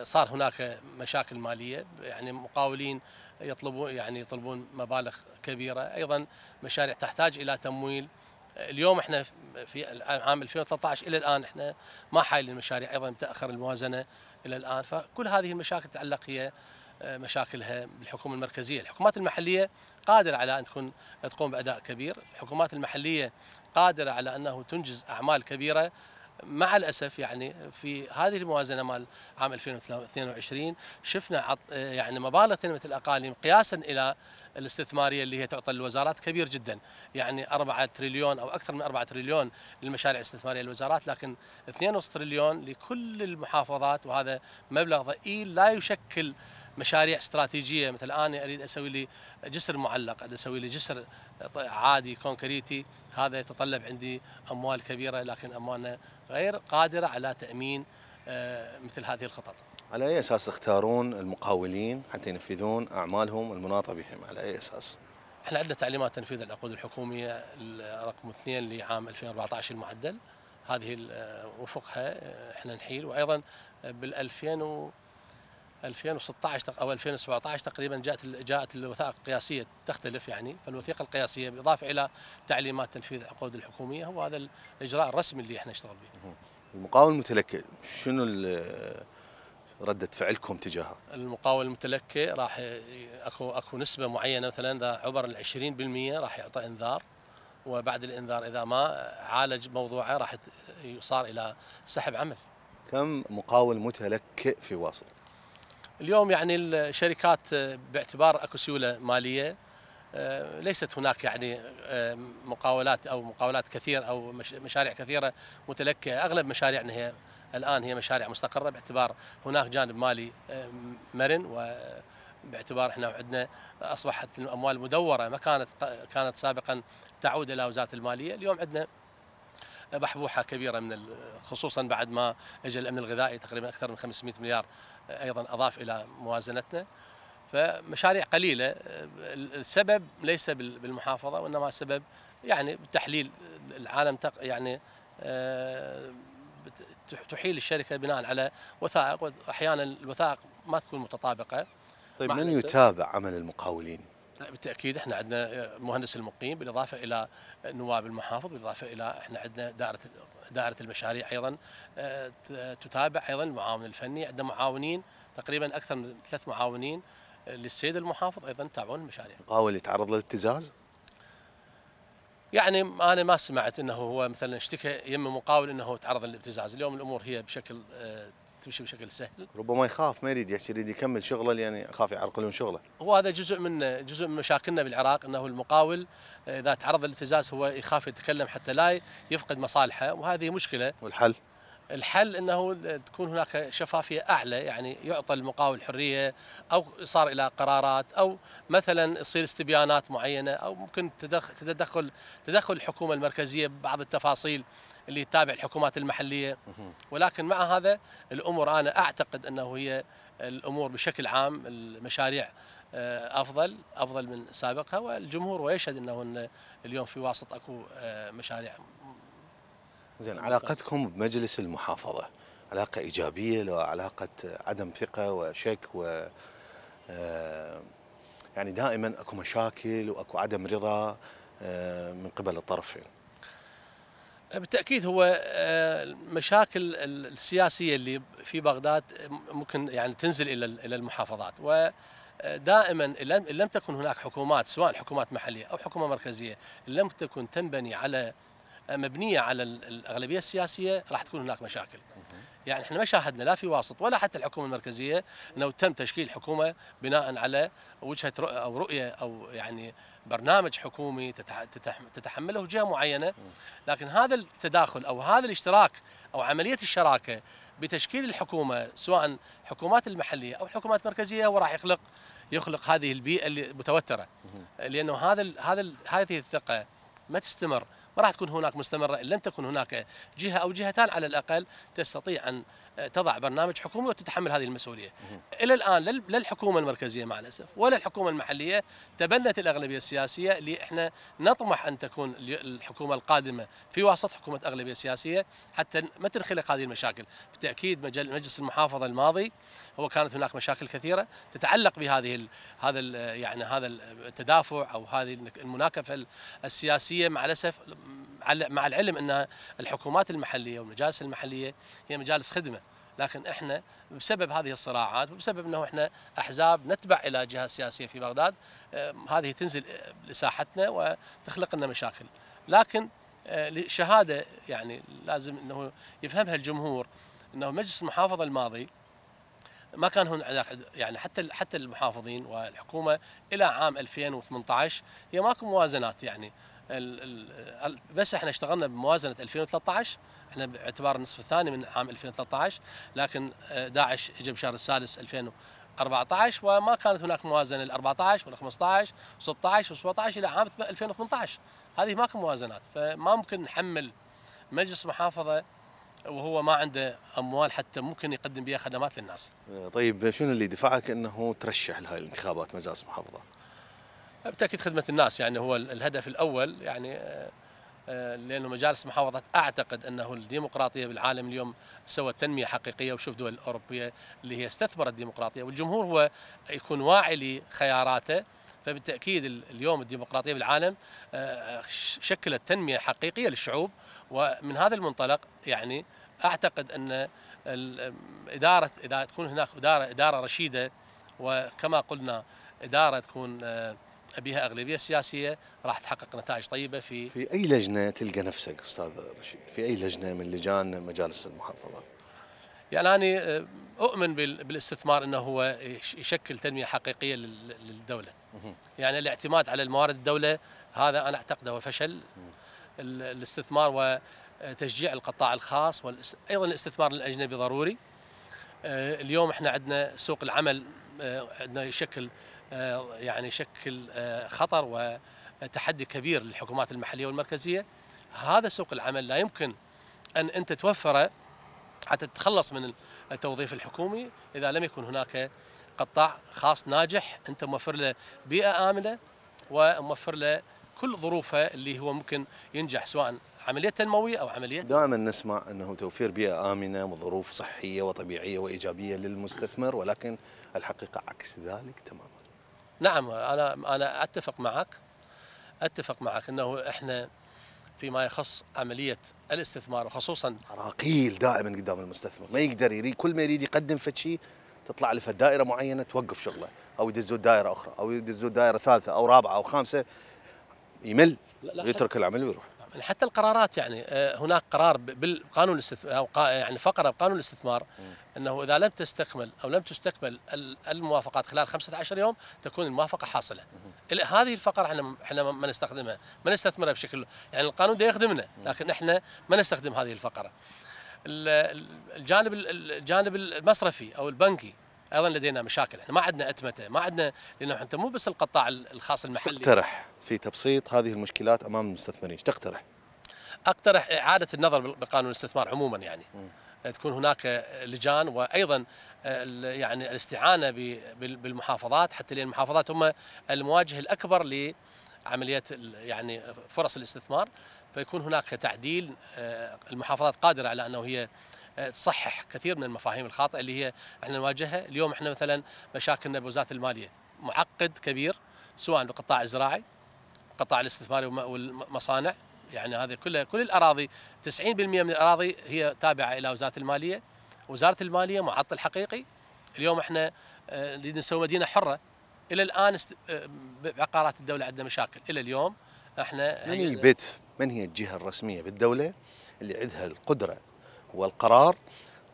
صار هناك مشاكل ماليه، يعني مقاولين يطلبون يعني يطلبون مبالغ كبيره، ايضا مشاريع تحتاج الى تمويل. اليوم احنا في العام ألفين وثلاثة عشر الى الان احنا ما حايلين المشاريع، ايضا تاخر الموازنه الى الان. فكل هذه المشاكل تتعلق هي مشاكلها بالحكومه المركزيه. الحكومات المحليه قادره على ان تكون تقوم باداء كبير، الحكومات المحليه قادره على انه تنجز اعمال كبيره. مع الاسف يعني في هذه الموازنه مال عام ألفين واثنين وعشرين شفنا يعني مبالغ تنميه الاقاليم قياسا الى الاستثماريه اللي هي تعطى للوزارات كبير جدا، يعني أربعة تريليون او اكثر من أربعة تريليون للمشاريع الاستثماريه للوزارات، لكن اثنين ونص تريليون لكل المحافظات. وهذا مبلغ ضئيل لا يشكل مشاريع استراتيجيه. مثل انا اريد اسوي لي جسر معلق، اريد اسوي لي جسر عادي كونكريتي، هذا يتطلب عندي اموال كبيره، لكن اموالنا غير قادره على تامين مثل هذه الخطط. على اي اساس تختارون المقاولين حتى ينفذون اعمالهم المناطه بهم؟ على اي اساس؟ احنا عندنا تعليمات تنفيذ العقود الحكوميه رقم اثنين لعام ألفين وأربعة عشر المعدل، هذه وفقها احنا نحيل. وايضا بال ألفين وستة عشر او ألفين وسبعة عشر تقريبا جاءت جاءت الوثائق القياسيه تختلف، يعني فالوثيقه القياسيه بالاضافه الى تعليمات تنفيذ العقود الحكوميه هو هذا الاجراء الرسمي اللي احنا نشتغل به. المقاول المتلكئ شنو رده فعلكم تجاهه؟ المقاول المتلكئ راح اكو اكو نسبه معينه، مثلا اذا عبر ال عشرين بالمئة راح يعطى انذار، وبعد الانذار اذا ما عالج موضوعه راح يصار الى سحب عمل. كم مقاول متلكئ في واسط؟ اليوم يعني الشركات باعتبار اكو سيوله ماليه ليست هناك يعني مقاولات او مقاولات كثير او مشاريع كثيره متلكئه، اغلب مشاريعنا هي الان هي مشاريع مستقره باعتبار هناك جانب مالي مرن، وباعتبار احنا عندنا اصبحت الاموال مدوره، ما كانت كانت سابقا تعود الى وزاره الماليه، اليوم عندنا بحبوحه كبيره من خصوصا بعد ما اجى الامن الغذائي تقريبا اكثر من خمسمئة مليار ايضا اضاف الى موازنتنا. فمشاريع قليله، السبب ليس بالمحافظه وانما السبب يعني بالتحليل العالم يعني تحيل الشركه بناء على وثائق، واحيانا الوثائق ما تكون متطابقه. طيب من يتابع عمل المقاولين؟ بالتاكيد احنا عندنا مهندس المقيم، بالاضافه الى نواب المحافظ، بالاضافه الى احنا عندنا دائره دائره المشاريع ايضا تتابع، ايضا المعاون الفني، عندنا معاونين تقريبا اكثر من ثلاث معاونين للسيد المحافظ ايضا يتابعون المشاريع. المقاول يتعرض للابتزاز؟ يعني انا ما سمعت انه هو مثلا اشتكى يم مقاول انه تعرض للابتزاز، اليوم الامور هي بشكل تمشي بشكل سهل. ربما يخاف ما يريد يحكي، يريد يكمل شغله لان يخاف يعرقلون شغله. وهذا جزء من جزء من مشاكلنا بالعراق، انه المقاول اذا تعرض للابتزاز هو يخاف يتكلم حتى لا يفقد مصالحه، وهذه مشكله. والحل؟ الحل انه تكون هناك شفافيه اعلى، يعني يعطى المقاول حريه، او صار الى قرارات، او مثلا يصير استبيانات معينه، او ممكن تدخل تدخل الحكومه المركزيه ببعض التفاصيل اللي تتابع الحكومات المحليه. ولكن مع هذا الامور انا اعتقد انه هي الامور بشكل عام المشاريع افضل افضل من سابقها، والجمهور ويشهد انه اليوم في واسط اكو مشاريع. زين، علاقتكم بمجلس المحافظه علاقه ايجابيه لو علاقه عدم ثقه وشك و يعني دائما اكو مشاكل واكو عدم رضا من قبل الطرفين؟ بالتاكيد هو المشاكل السياسيه اللي في بغداد ممكن يعني تنزل الى الى المحافظات، دائما ان لم تكن هناك حكومات، سواء حكومات محليه او حكومه مركزيه، ان لم تكن تنبني على مبنيه على الاغلبيه السياسيه راح تكون هناك مشاكل. يعني احنا ما شاهدنا لا في واسط ولا حتى الحكومه المركزيه انه تم تشكيل حكومه بناء على وجهه رؤيه او رؤيه او يعني برنامج حكومي تتحمله جهه معينه، لكن هذا التداخل او هذا الاشتراك او عمليه الشراكه بتشكيل الحكومه سواء الحكومات المحليه او الحكومات المركزيه هو راح يخلق يخلق هذه البيئه المتوتره، لانه هذا هذا هذه الثقه ما تستمر، ما راح تكون هناك مستمرة إن لم تكن هناك جهة أو جهتان على الأقل تستطيع أن تضع برنامج حكومي وتتحمل هذه المسؤولية. إلى الآن لا الحكومة المركزية مع الأسف ولا الحكومة المحلية تبنت الأغلبية السياسية اللي إحنا نطمح أن تكون الحكومة القادمة في واسط حكومة أغلبية سياسية حتى ما تنخلق هذه المشاكل. بالتأكيد مجلس المحافظة الماضي هو كانت هناك مشاكل كثيرة تتعلق بهذه ال هذا ال يعني هذا التدافع أو هذه المناكفة السياسية مع الأسف، مع العلم ان الحكومات المحليه والمجالس المحليه هي مجالس خدمه، لكن احنا بسبب هذه الصراعات وبسبب انه احنا احزاب نتبع الى جهه سياسيه في بغداد هذه تنزل لساحتنا وتخلق لنا مشاكل، لكن لشهاده يعني لازم انه يفهمها الجمهور انه مجلس المحافظه الماضي ما كان هناك يعني حتى حتى المحافظين والحكومه الى عام ألفين وثمانية عشر هي ماكو موازنات، يعني بس احنا اشتغلنا بموازنه ألفين وثلاثة عشر احنا باعتبار النصف الثاني من عام ألفين وثلاثة عشر، لكن داعش اجى بشهر السادس ألفين وأربعة عشر وما كانت هناك موازنه ل أربعة عشر ولا خمسة عشر وستة عشر وسبعة عشر الى عام ألفين وثمانية عشر، هذه ماكو موازنات، فما ممكن نحمل مجلس محافظه وهو ما عنده اموال حتى ممكن يقدم بها خدمات للناس. طيب شنو اللي دفعك انه ترشح لهاي الانتخابات مجلس محافظه؟ بالتأكيد خدمة الناس، يعني هو الهدف الأول، يعني لأنه مجالس محافظة أعتقد أنه الديمقراطية بالعالم اليوم سوى تنمية حقيقية، وشوف دول الأوروبية اللي هي استثمرت الديمقراطية والجمهور هو يكون واعي لخياراته، فبالتأكيد اليوم الديمقراطية بالعالم شكلت تنمية حقيقية للشعوب، ومن هذا المنطلق يعني أعتقد أن الإدارة إذا تكون هناك إدارة إدارة رشيدة وكما قلنا إدارة تكون بها أغلبية سياسية راح تحقق نتائج طيبة. في في أي لجنة تلقى نفسك أستاذ رشيد؟ في أي لجنة من لجان مجالس المحافظة؟ يعني أنا أؤمن بالاستثمار أنه هو يشكل تنمية حقيقية للدولة، يعني الاعتماد على الموارد الدولة هذا أنا أعتقد هو فشل، الاستثمار وتشجيع القطاع الخاص وأيضا الاستثمار الأجنبي ضروري. اليوم احنا عندنا سوق العمل عندنا يشكل يعني شكل خطر وتحدي كبير للحكومات المحلية والمركزية، هذا سوق العمل لا يمكن أن أنت توفره حتى تتخلص من التوظيف الحكومي إذا لم يكن هناك قطاع خاص ناجح أنت موفر له بيئة آمنة وموفر له كل ظروفه اللي هو ممكن ينجح سواء عملية تنموية أو عملية. دائما نسمع أنه توفير بيئة آمنة وظروف صحية وطبيعية وإيجابية للمستثمر، ولكن الحقيقة عكس ذلك تماما. نعم أنا أنا أتفق معك أتفق معك أنه إحنا فيما يخص عملية الاستثمار وخصوصا عراقيل دائما قدام المستثمر ما يقدر يريد كل ما يريد يقدم فشي تطلع له في دائرة معينة توقف شغله أو يدزوا دائرة أخرى أو يدزوا دائرة ثالثة أو رابعة أو خامسة يمل يترك العمل ويروح. حتى القرارات يعني هناك قرار بالقانون الاستثمار او يعني فقره بقانون الاستثمار انه اذا لم تستكمل او لم تستكمل الموافقات خلال خمسة عشر يوم تكون الموافقه حاصله. هذه الفقره احنا احنا ما نستخدمها، ما نستثمرها بشكل يعني القانون ده يخدمنا لكن احنا ما نستخدم هذه الفقره. الجانب الجانب المصرفي او البنكي ايضا لدينا مشاكل، احنا ما عندنا اتمته، ما عندنا لانه انت مو بس القطاع الخاص المحلي. تقترح في تبسيط هذه المشكلات امام المستثمرين، تقترح؟ اقترح اعاده النظر بقانون الاستثمار عموما، يعني م. تكون هناك لجان وايضا يعني الاستعانه بالمحافظات حتى لان المحافظات هم المواجهه الاكبر لعمليه يعني فرص الاستثمار، فيكون هناك تعديل المحافظات قادره على انه هي تصحح كثير من المفاهيم الخاطئه اللي هي احنا نواجهها اليوم. احنا مثلا مشاكلنا بوزاره الماليه معقد كبير سواء بالقطاع الزراعي، القطاع الاستثماري والمصانع، يعني هذه كلها كل الاراضي تسعين بالمئة من الاراضي هي تابعه الى وزاره الماليه، وزاره الماليه معطل حقيقي. اليوم احنا نريد نسوي مدينه حره الى الان است... عقارات الدوله عندنا مشاكل الى اليوم. احنا من هي البيت من هي الجهه الرسميه بالدوله اللي عندها القدره والقرار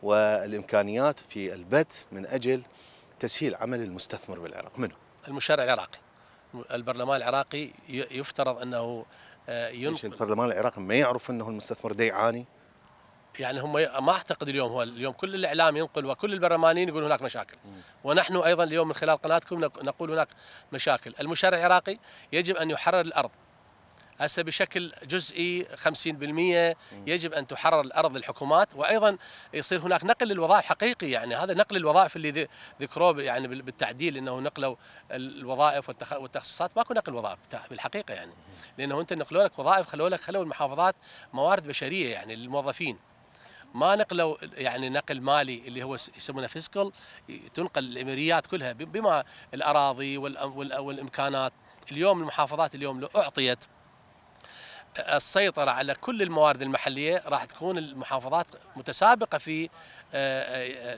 والامكانيات في البت من اجل تسهيل عمل المستثمر بالعراق؟ منه المشرع العراقي، البرلمان العراقي يفترض انه ينقل. البرلمان العراقي ما يعرف انه المستثمر دا يعاني؟ يعني هم ما اعتقد اليوم، هو اليوم كل الاعلام ينقل وكل البرلمانيين يقولون هناك مشاكل، ونحن ايضا اليوم من خلال قناتكم نقول هناك مشاكل. المشرع العراقي يجب ان يحرر الارض هسه بشكل جزئي خمسين بالمئة، يجب ان تحرر الارض للحكومات، وايضا يصير هناك نقل للوظائف حقيقي. يعني هذا نقل الوظائف اللي ذكروه يعني بالتعديل انه نقلوا الوظائف والتخصصات، ماكو نقل وظائف بالحقيقه يعني، لانه انت نقلوا لك وظائف، خلوا لك خلوا المحافظات موارد بشريه يعني للموظفين، ما نقلوا يعني نقل مالي اللي هو يسمونه فيسكال، تنقل الاميريات كلها بما الاراضي والامكانات. اليوم المحافظات اليوم لو اعطيت السيطرة على كل الموارد المحلية راح تكون المحافظات متسابقة في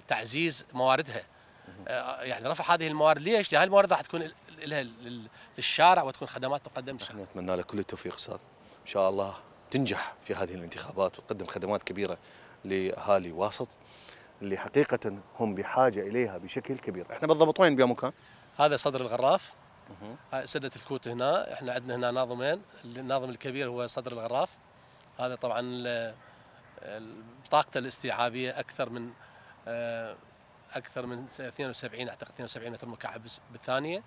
تعزيز مواردها، يعني رفع هذه الموارد. ليش؟ لأن هذه الموارد راح تكون لها للشارع وتكون خدمات تقدم. احنا نتمنى لك كل التوفيق استاذ، ان شاء الله تنجح في هذه الانتخابات وتقدم خدمات كبيرة لأهالي واسط اللي حقيقة هم بحاجة اليها بشكل كبير. احنا بالضبط وين بيا مكان؟ هذا صدر الغراف، سدة الكوت. هنا احنا عندنا هنا ناظمين، الناظم الكبير هو صدر الغراف، هذا طبعا طاقته الاستيعابيه اكثر من اكثر من اثنين وسبعين اعتقد اثنين وسبعين متر مكعب بالثانيه،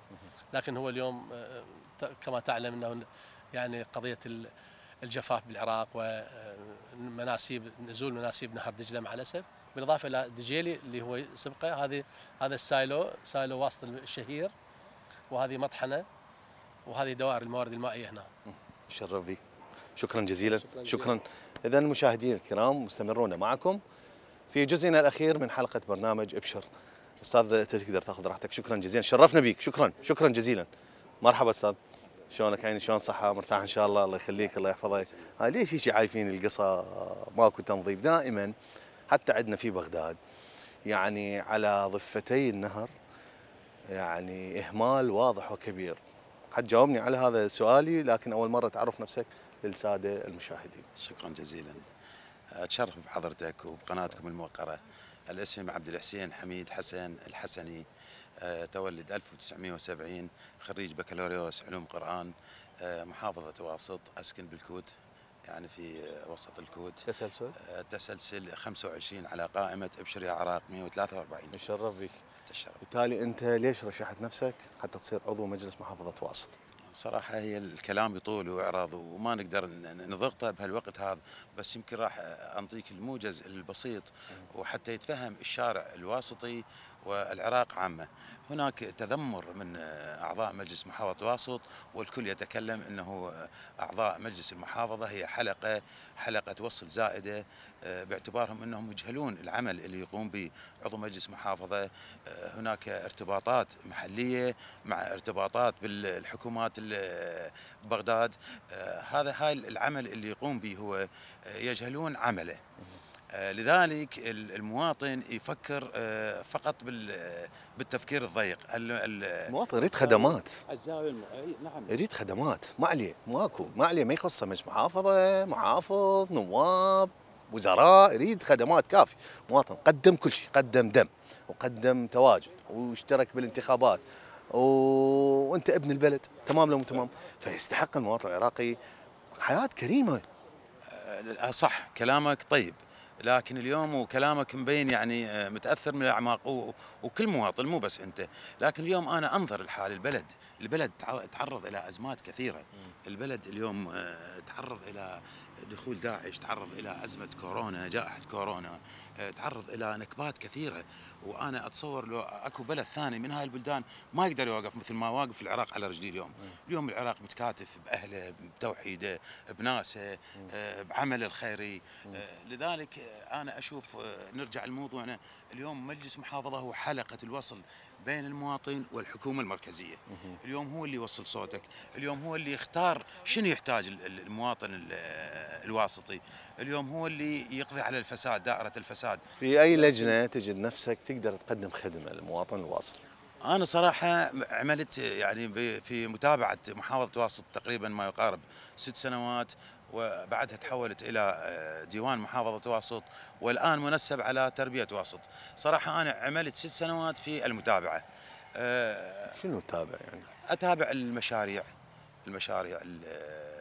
لكن هو اليوم كما تعلم انه يعني قضيه الجفاف بالعراق ومناسيب نزول مناسيب نهر دجله مع الاسف، بالاضافه الى الدجيلي اللي هو سبقه. هذه هذا السايلو سايلو واسط الشهير، وهذه مطحنه، وهذه دوائر الموارد المائيه هنا. شرف بك، شكرا جزيلا. شكرا, شكرا. اذا المشاهدين الكرام مستمرون معكم في جزئنا الاخير من حلقه برنامج ابشر. استاذ تقدر تاخذ راحتك، شكرا جزيلا، شرفنا بك، شكرا شكرا جزيلا. مرحبا استاذ، شلونك؟ عيني شلون صحه؟ مرتاح ان شاء الله؟ الله يخليك الله يحفظك. ليش هيك عايفين القصه ماكو تنظيف دائما؟ حتى عندنا في بغداد يعني على ضفتي النهر يعني إهمال واضح وكبير. حتجاوبني على هذا سؤالي، لكن أول مرة تعرف نفسك للسادة المشاهدين. شكرا جزيلا، أتشرف بحضرتك وبقناتكم الموقرة. الاسم عبد الحسين حميد حسن الحسني، تولد ألف وتسعمئة وسبعين، خريج بكالوريوس علوم قرآن، محافظة واسط، أسكن بالكوت يعني في وسط الكوت. تسلسل؟ تسلسل خمسة وعشرين على قائمة أبشر يا عراق مئة وثلاثة وأربعين. متشرف بك. بالتالي انت ليش رشحت نفسك حتى تصير عضو مجلس محافظه واسط؟ صراحه هي الكلام يطول ويعرض وما نقدر نضغطه بهالوقت هذا، بس يمكن راح انطيك الموجز البسيط وحتى يتفهم الشارع الواسطي والعراق عامه. هناك تذمر من اعضاء مجلس محافظه واسط، والكل يتكلم انه اعضاء مجلس المحافظه هي حلقه حلقه وصل زائده، باعتبارهم انهم يجهلون العمل اللي يقوم به عضو مجلس محافظه. هناك ارتباطات محليه مع ارتباطات بالحكومات بغداد، هذا هاي العمل اللي يقوم به هو يجهلون عمله. لذلك المواطن يفكر فقط بالتفكير الضيق. المواطن يريد خدمات، نعم يريد خدمات، ما عليه ماكو ما عليه ما يخصه مجلس محافظه، محافظ، نواب، وزراء، يريد خدمات كافيه. مواطن قدم كل شيء، قدم دم وقدم تواجد واشترك بالانتخابات و... وانت ابن البلد، تمام لو تمام، فيستحق المواطن العراقي حياه كريمه. صح كلامك، طيب، لكن اليوم وكلامك مبين يعني متاثر من الاعماق، وكل مواطن مو بس انت، لكن اليوم انا انظر الحال البلد، البلد تعرض الى ازمات كثيره، البلد اليوم تعرض الى دخول داعش، تعرض الى ازمه كورونا، جائحه كورونا، تعرض الى نكبات كثيره، وانا اتصور لو اكو بلد ثاني من هاي البلدان ما يقدر يوقف مثل ما واقف العراق على رجليه اليوم. اليوم العراق متكاتف باهله، بتوحيده، بناسه، بعمله الخيري. لذلك انا اشوف نرجع لموضوعنا اليوم، مجلس محافظه هو حلقه الوصل بين المواطن والحكومه المركزيه. اليوم هو اللي يوصل صوتك، اليوم هو اللي يختار شنو يحتاج المواطن الواسطي، اليوم هو اللي يقضي على الفساد، دائره الفساد. في اي لجنه تجد نفسك تقدر تقدم خدمه للمواطن الواسطي؟ أنا صراحة عملت يعني في متابعة محافظة واسط تقريبا ما يقارب ست سنوات، وبعدها تحولت إلى ديوان محافظة واسط، والآن منسب على تربية واسط. صراحة أنا عملت ست سنوات في المتابعة. شنو تتابع يعني؟ أتابع المشاريع، المشاريع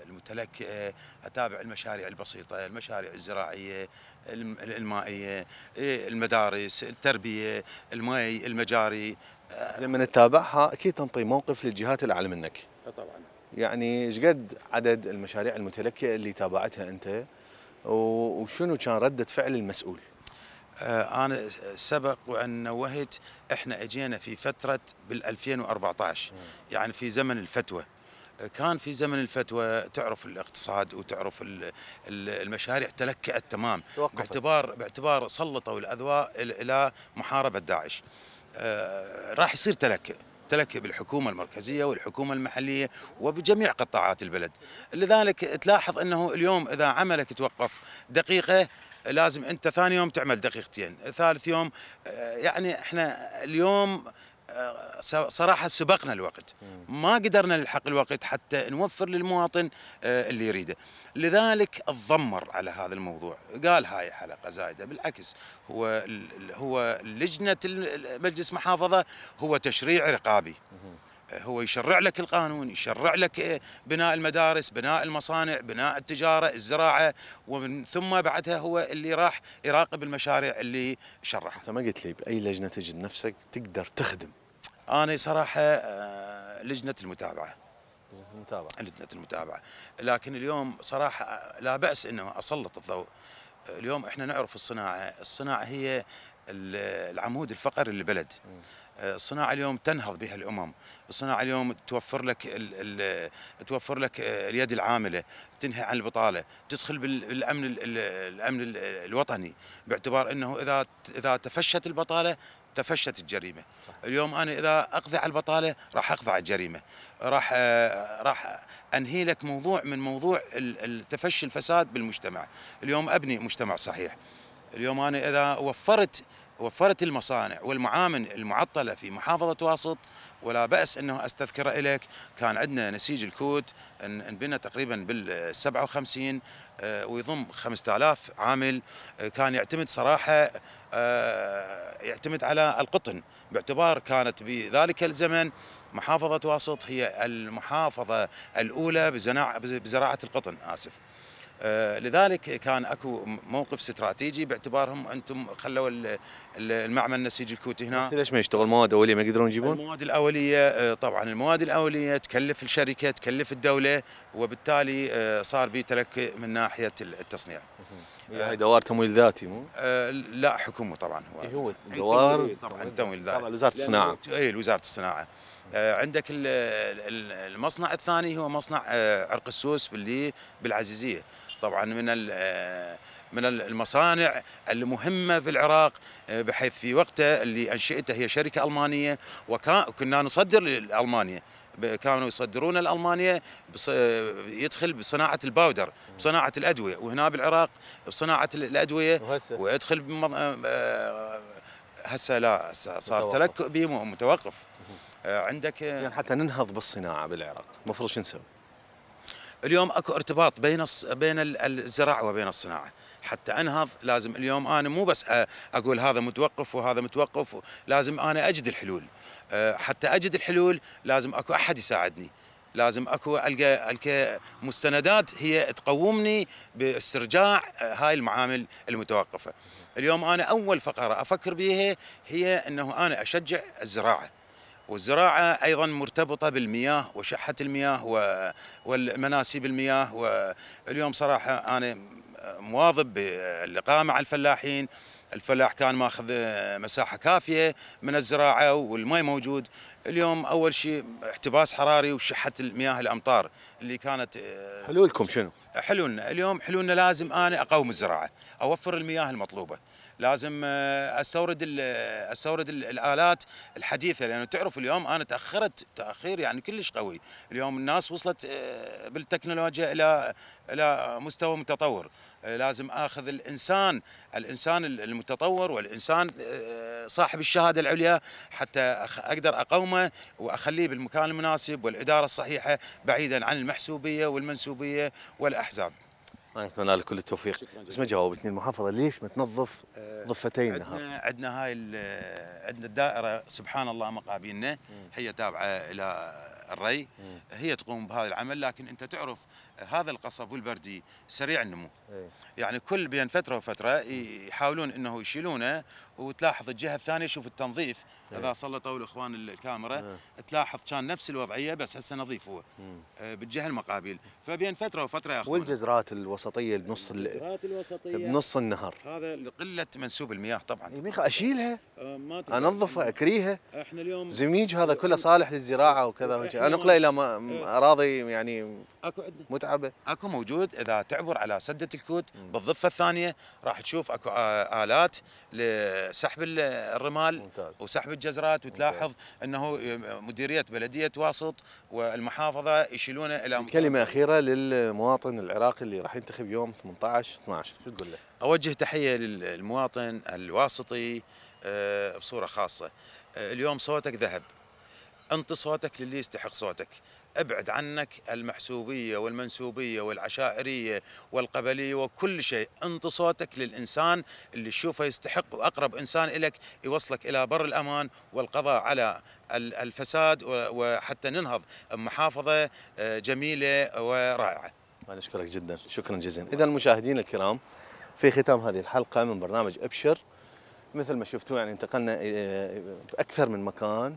المتلكئة، أتابع المشاريع البسيطة، المشاريع الزراعية، المائية، المدارس، التربية، المي، المجاري. لما نتابعها اكيد تنطي موقف للجهات الاعلى منك. طبعا. يعني ايش قد عدد المشاريع المتلكئه اللي تابعتها انت، وشنو كان رده فعل المسؤول؟ آه انا سبق وان نوهت، احنا اجينا في فتره بال ألفين وأربعطعش، يعني في زمن الفتوى. كان في زمن الفتوى تعرف الاقتصاد وتعرف المشاريع تلكئت تمام، باعتبار باعتبار سلطوا الاذواء الى محاربه داعش. آه، راح يصير تلكئ تلكئ بالحكومة المركزية والحكومة المحلية وبجميع قطاعات البلد. لذلك تلاحظ أنه اليوم إذا عملك توقف دقيقة لازم أنت ثاني يوم تعمل دقيقتين، ثالث يوم. آه، يعني إحنا اليوم صراحة سبقنا الوقت، ما قدرنا نلحق الوقت حتى نوفر للمواطن اللي يريده. لذلك اتذمر على هذا الموضوع، قال هاي حلقة زايدة. بالعكس، هو هو لجنة مجلس محافظة هو تشريع رقابي، هو يشرع لك القانون، يشرع لك بناء المدارس، بناء المصانع، بناء التجارة، الزراعة، ومن ثم بعدها هو اللي راح يراقب المشاريع اللي شرعها. أنت ما قلت لي بأي لجنة تجد نفسك تقدر تخدم؟ أنا صراحة لجنة المتابعة. لجنة المتابعة. لجنة المتابعة، لكن اليوم صراحة لا بأس أنه أسلط الضوء. اليوم إحنا نعرف الصناعة، الصناعة هي العمود الفقري للبلد. الصناعة اليوم تنهض بها الأمم، الصناعة اليوم توفر لك ال ال توفر لك اليد العاملة، تنهي عن البطالة، تدخل بالأمن ال الأمن ال الوطني، باعتبار أنه إذا إذا تفشت البطالة تفشت الجريمة. اليوم أنا إذا أقضي على البطالة راح أقضي على الجريمة، راح راح أنهي لك موضوع من موضوع تفشي الفساد بالمجتمع. اليوم أبني مجتمع صحيح. اليوم أنا إذا وفرت وفرت المصانع والمعامل المعطلة في محافظة واسط، ولا بأس أنه أستذكر إليك كان عندنا نسيج الكود انبنى تقريبا بال سبعة وخمسين ويضم خمسة آلاف عامل، كان يعتمد صراحة يعتمد على القطن، باعتبار كانت بذلك الزمن محافظة واسط هي المحافظة الأولى بزراعة القطن، آسف. لذلك كان اكو موقف استراتيجي باعتبارهم انتم خلوا المعمل نسيج الكوت هنا. ليش ما يشتغل مواد اوليه؟ ما يقدرون يجيبون المواد الاوليه. طبعا المواد الاوليه تكلف الشركه، تكلف الدوله، وبالتالي صار بي تلكئ من ناحيه التصنيع. هي دوار تمويل ذاتي مو؟ لا، حكومه طبعا. هو هو دوار طبعا تمويل ذاتي طبعا، وزاره الصناعه. اي وزاره الصناعه. عندك المصنع الثاني هو مصنع عرق السوس باللي بالعزيزيه، طبعا من من المصانع المهمه في العراق، بحيث في وقته اللي انشئته هي شركه المانيه، وكنا نصدر لالمانيا، كانوا يصدرون لالمانيا، يدخل بصناعه الباودر، بصناعه الادويه، وهنا بالعراق بصناعه الادويه، ويدخل هسه لا هسه صار تلكئ به متوقف. عندك يعني حتى ننهض بالصناعه بالعراق المفروض شو نسوي؟ اليوم اكو ارتباط بين بين الزراعه وبين الصناعه، حتى انهض لازم اليوم انا مو بس اقول هذا متوقف وهذا متوقف، لازم انا اجد الحلول. حتى اجد الحلول لازم اكو احد يساعدني، لازم اكو القى القى مستندات هي تقومني باسترجاع هاي المعامل المتوقفه. اليوم انا اول فقره افكر بيها هي انه انا اشجع الزراعه، والزراعة أيضا مرتبطة بالمياه وشحة المياه والمناسيب المياه. واليوم صراحة أنا مواظب باللقاء مع الفلاحين، الفلاح كان ماخذ مساحة كافية من الزراعة والماء موجود. اليوم أول شيء احتباس حراري وشحة المياه الأمطار اللي كانت. حلولكم شنو؟ حلولنا اليوم، حلولنا لازم أنا أقوم الزراعة، أوفر المياه المطلوبة، لازم استورد استورد الالات الحديثه، لانه تعرف اليوم انا تاخرت تاخير يعني كلش قوي. اليوم الناس وصلت بالتكنولوجيا الى الى مستوى متطور، لازم اخذ الانسان الانسان المتطور والانسان صاحب الشهاده العليا حتى اقدر اقومه واخليه بالمكان المناسب والاداره الصحيحه بعيدا عن المحسوبيه والمنسوبيه والاحزاب. انا اتمنى لك كل التوفيق، بس ما جاوبتني المحافظه ليش متنظف ضفتين النهار؟ عندنا عندنا هاي عندنا الدائره سبحان الله مقابيلنا هي تابعه الى الري، هي تقوم بهذا العمل، لكن انت تعرف هذا القصب والبردي سريع النمو. يعني كل بين فتره وفتره يحاولون انه يشيلونه، وتلاحظ الجهه الثانيه شوف التنظيف اذا سلطوا الاخوان الكاميرا تلاحظ كان نفس الوضعيه بس هسه نظيف هو بالجهه المقابل، فبين فتره وفتره ياخذون. والجزرات الوسطيه بنص الجزرات الوسطيه بنص النهر هذا لقله منسوب المياه طبعا. يميخ اشيلها انظفها اكريها، احنا اليوم زميج هذا كله صالح للزراعه وكذا انقله الى اراضي يعني اكو عندنا متعبه، اكو موجود. اذا تعبر على سده الكوت بالضفه الثانيه راح تشوف اكو الات لسحب الرمال ممتاز. وسحب الجزرات، وتلاحظ ممتاز. انه مديريه بلديه واسط والمحافظه يشيلونه الى كلمه اخيره للمواطن العراقي اللي راح ينتخب يوم ثمانية عشر اثنا عشر، شو تقول له؟ اوجه تحيه للمواطن الواسطي بصوره خاصه، اليوم صوتك ذهب، انطي صوتك للي يستحق صوتك، ابعد عنك المحسوبيه والمنسوبيه والعشائريه والقبليه وكل شيء، انطي صوتك للانسان اللي تشوفه يستحق واقرب انسان اليك يوصلك الى بر الامان والقضاء على الفساد، وحتى ننهض محافظه جميله ورائعه. انا اشكرك جدا، شكرا جزيلا. اذا المشاهدين الكرام، في ختام هذه الحلقه من برنامج ابشر، مثل ما شفتوا يعني انتقلنا باكثر من مكان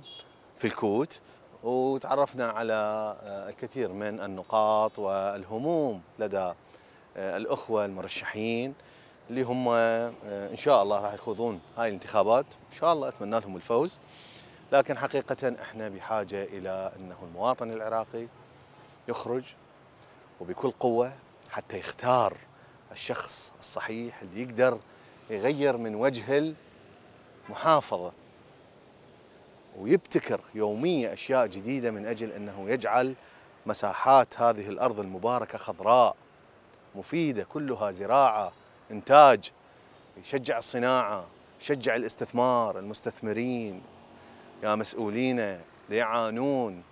في الكوت، وتعرفنا على الكثير من النقاط والهموم لدى الأخوة المرشحين اللي هم إن شاء الله راح يخوضون هاي الانتخابات، إن شاء الله أتمنى لهم الفوز، لكن حقيقة إحنا بحاجة إلى أنه المواطن العراقي يخرج وبكل قوة حتى يختار الشخص الصحيح اللي يقدر يغير من وجه المحافظة، ويبتكر يوميا أشياء جديدة من أجل أنه يجعل مساحات هذه الأرض المباركة خضراء مفيدة، كلها زراعة، إنتاج، يشجع الصناعة، يشجع الاستثمار، المستثمرين يا مسؤولين يعانون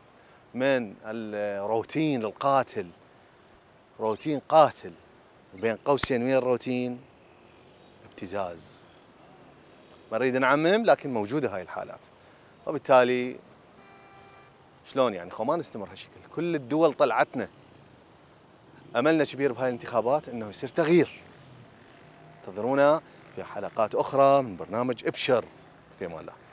من الروتين القاتل، روتين قاتل، بين قوسين وين الروتين؟ ابتزاز. ما نريد نعمم لكن موجودة هاي الحالات، وبالتالي شلون يعني خو ما نستمر هالشكل. كل الدول طلعتنا، املنا كبير بهاي الانتخابات انه يصير تغيير. انتظرونا في حلقات اخرى من برنامج ابشر، في امان الله.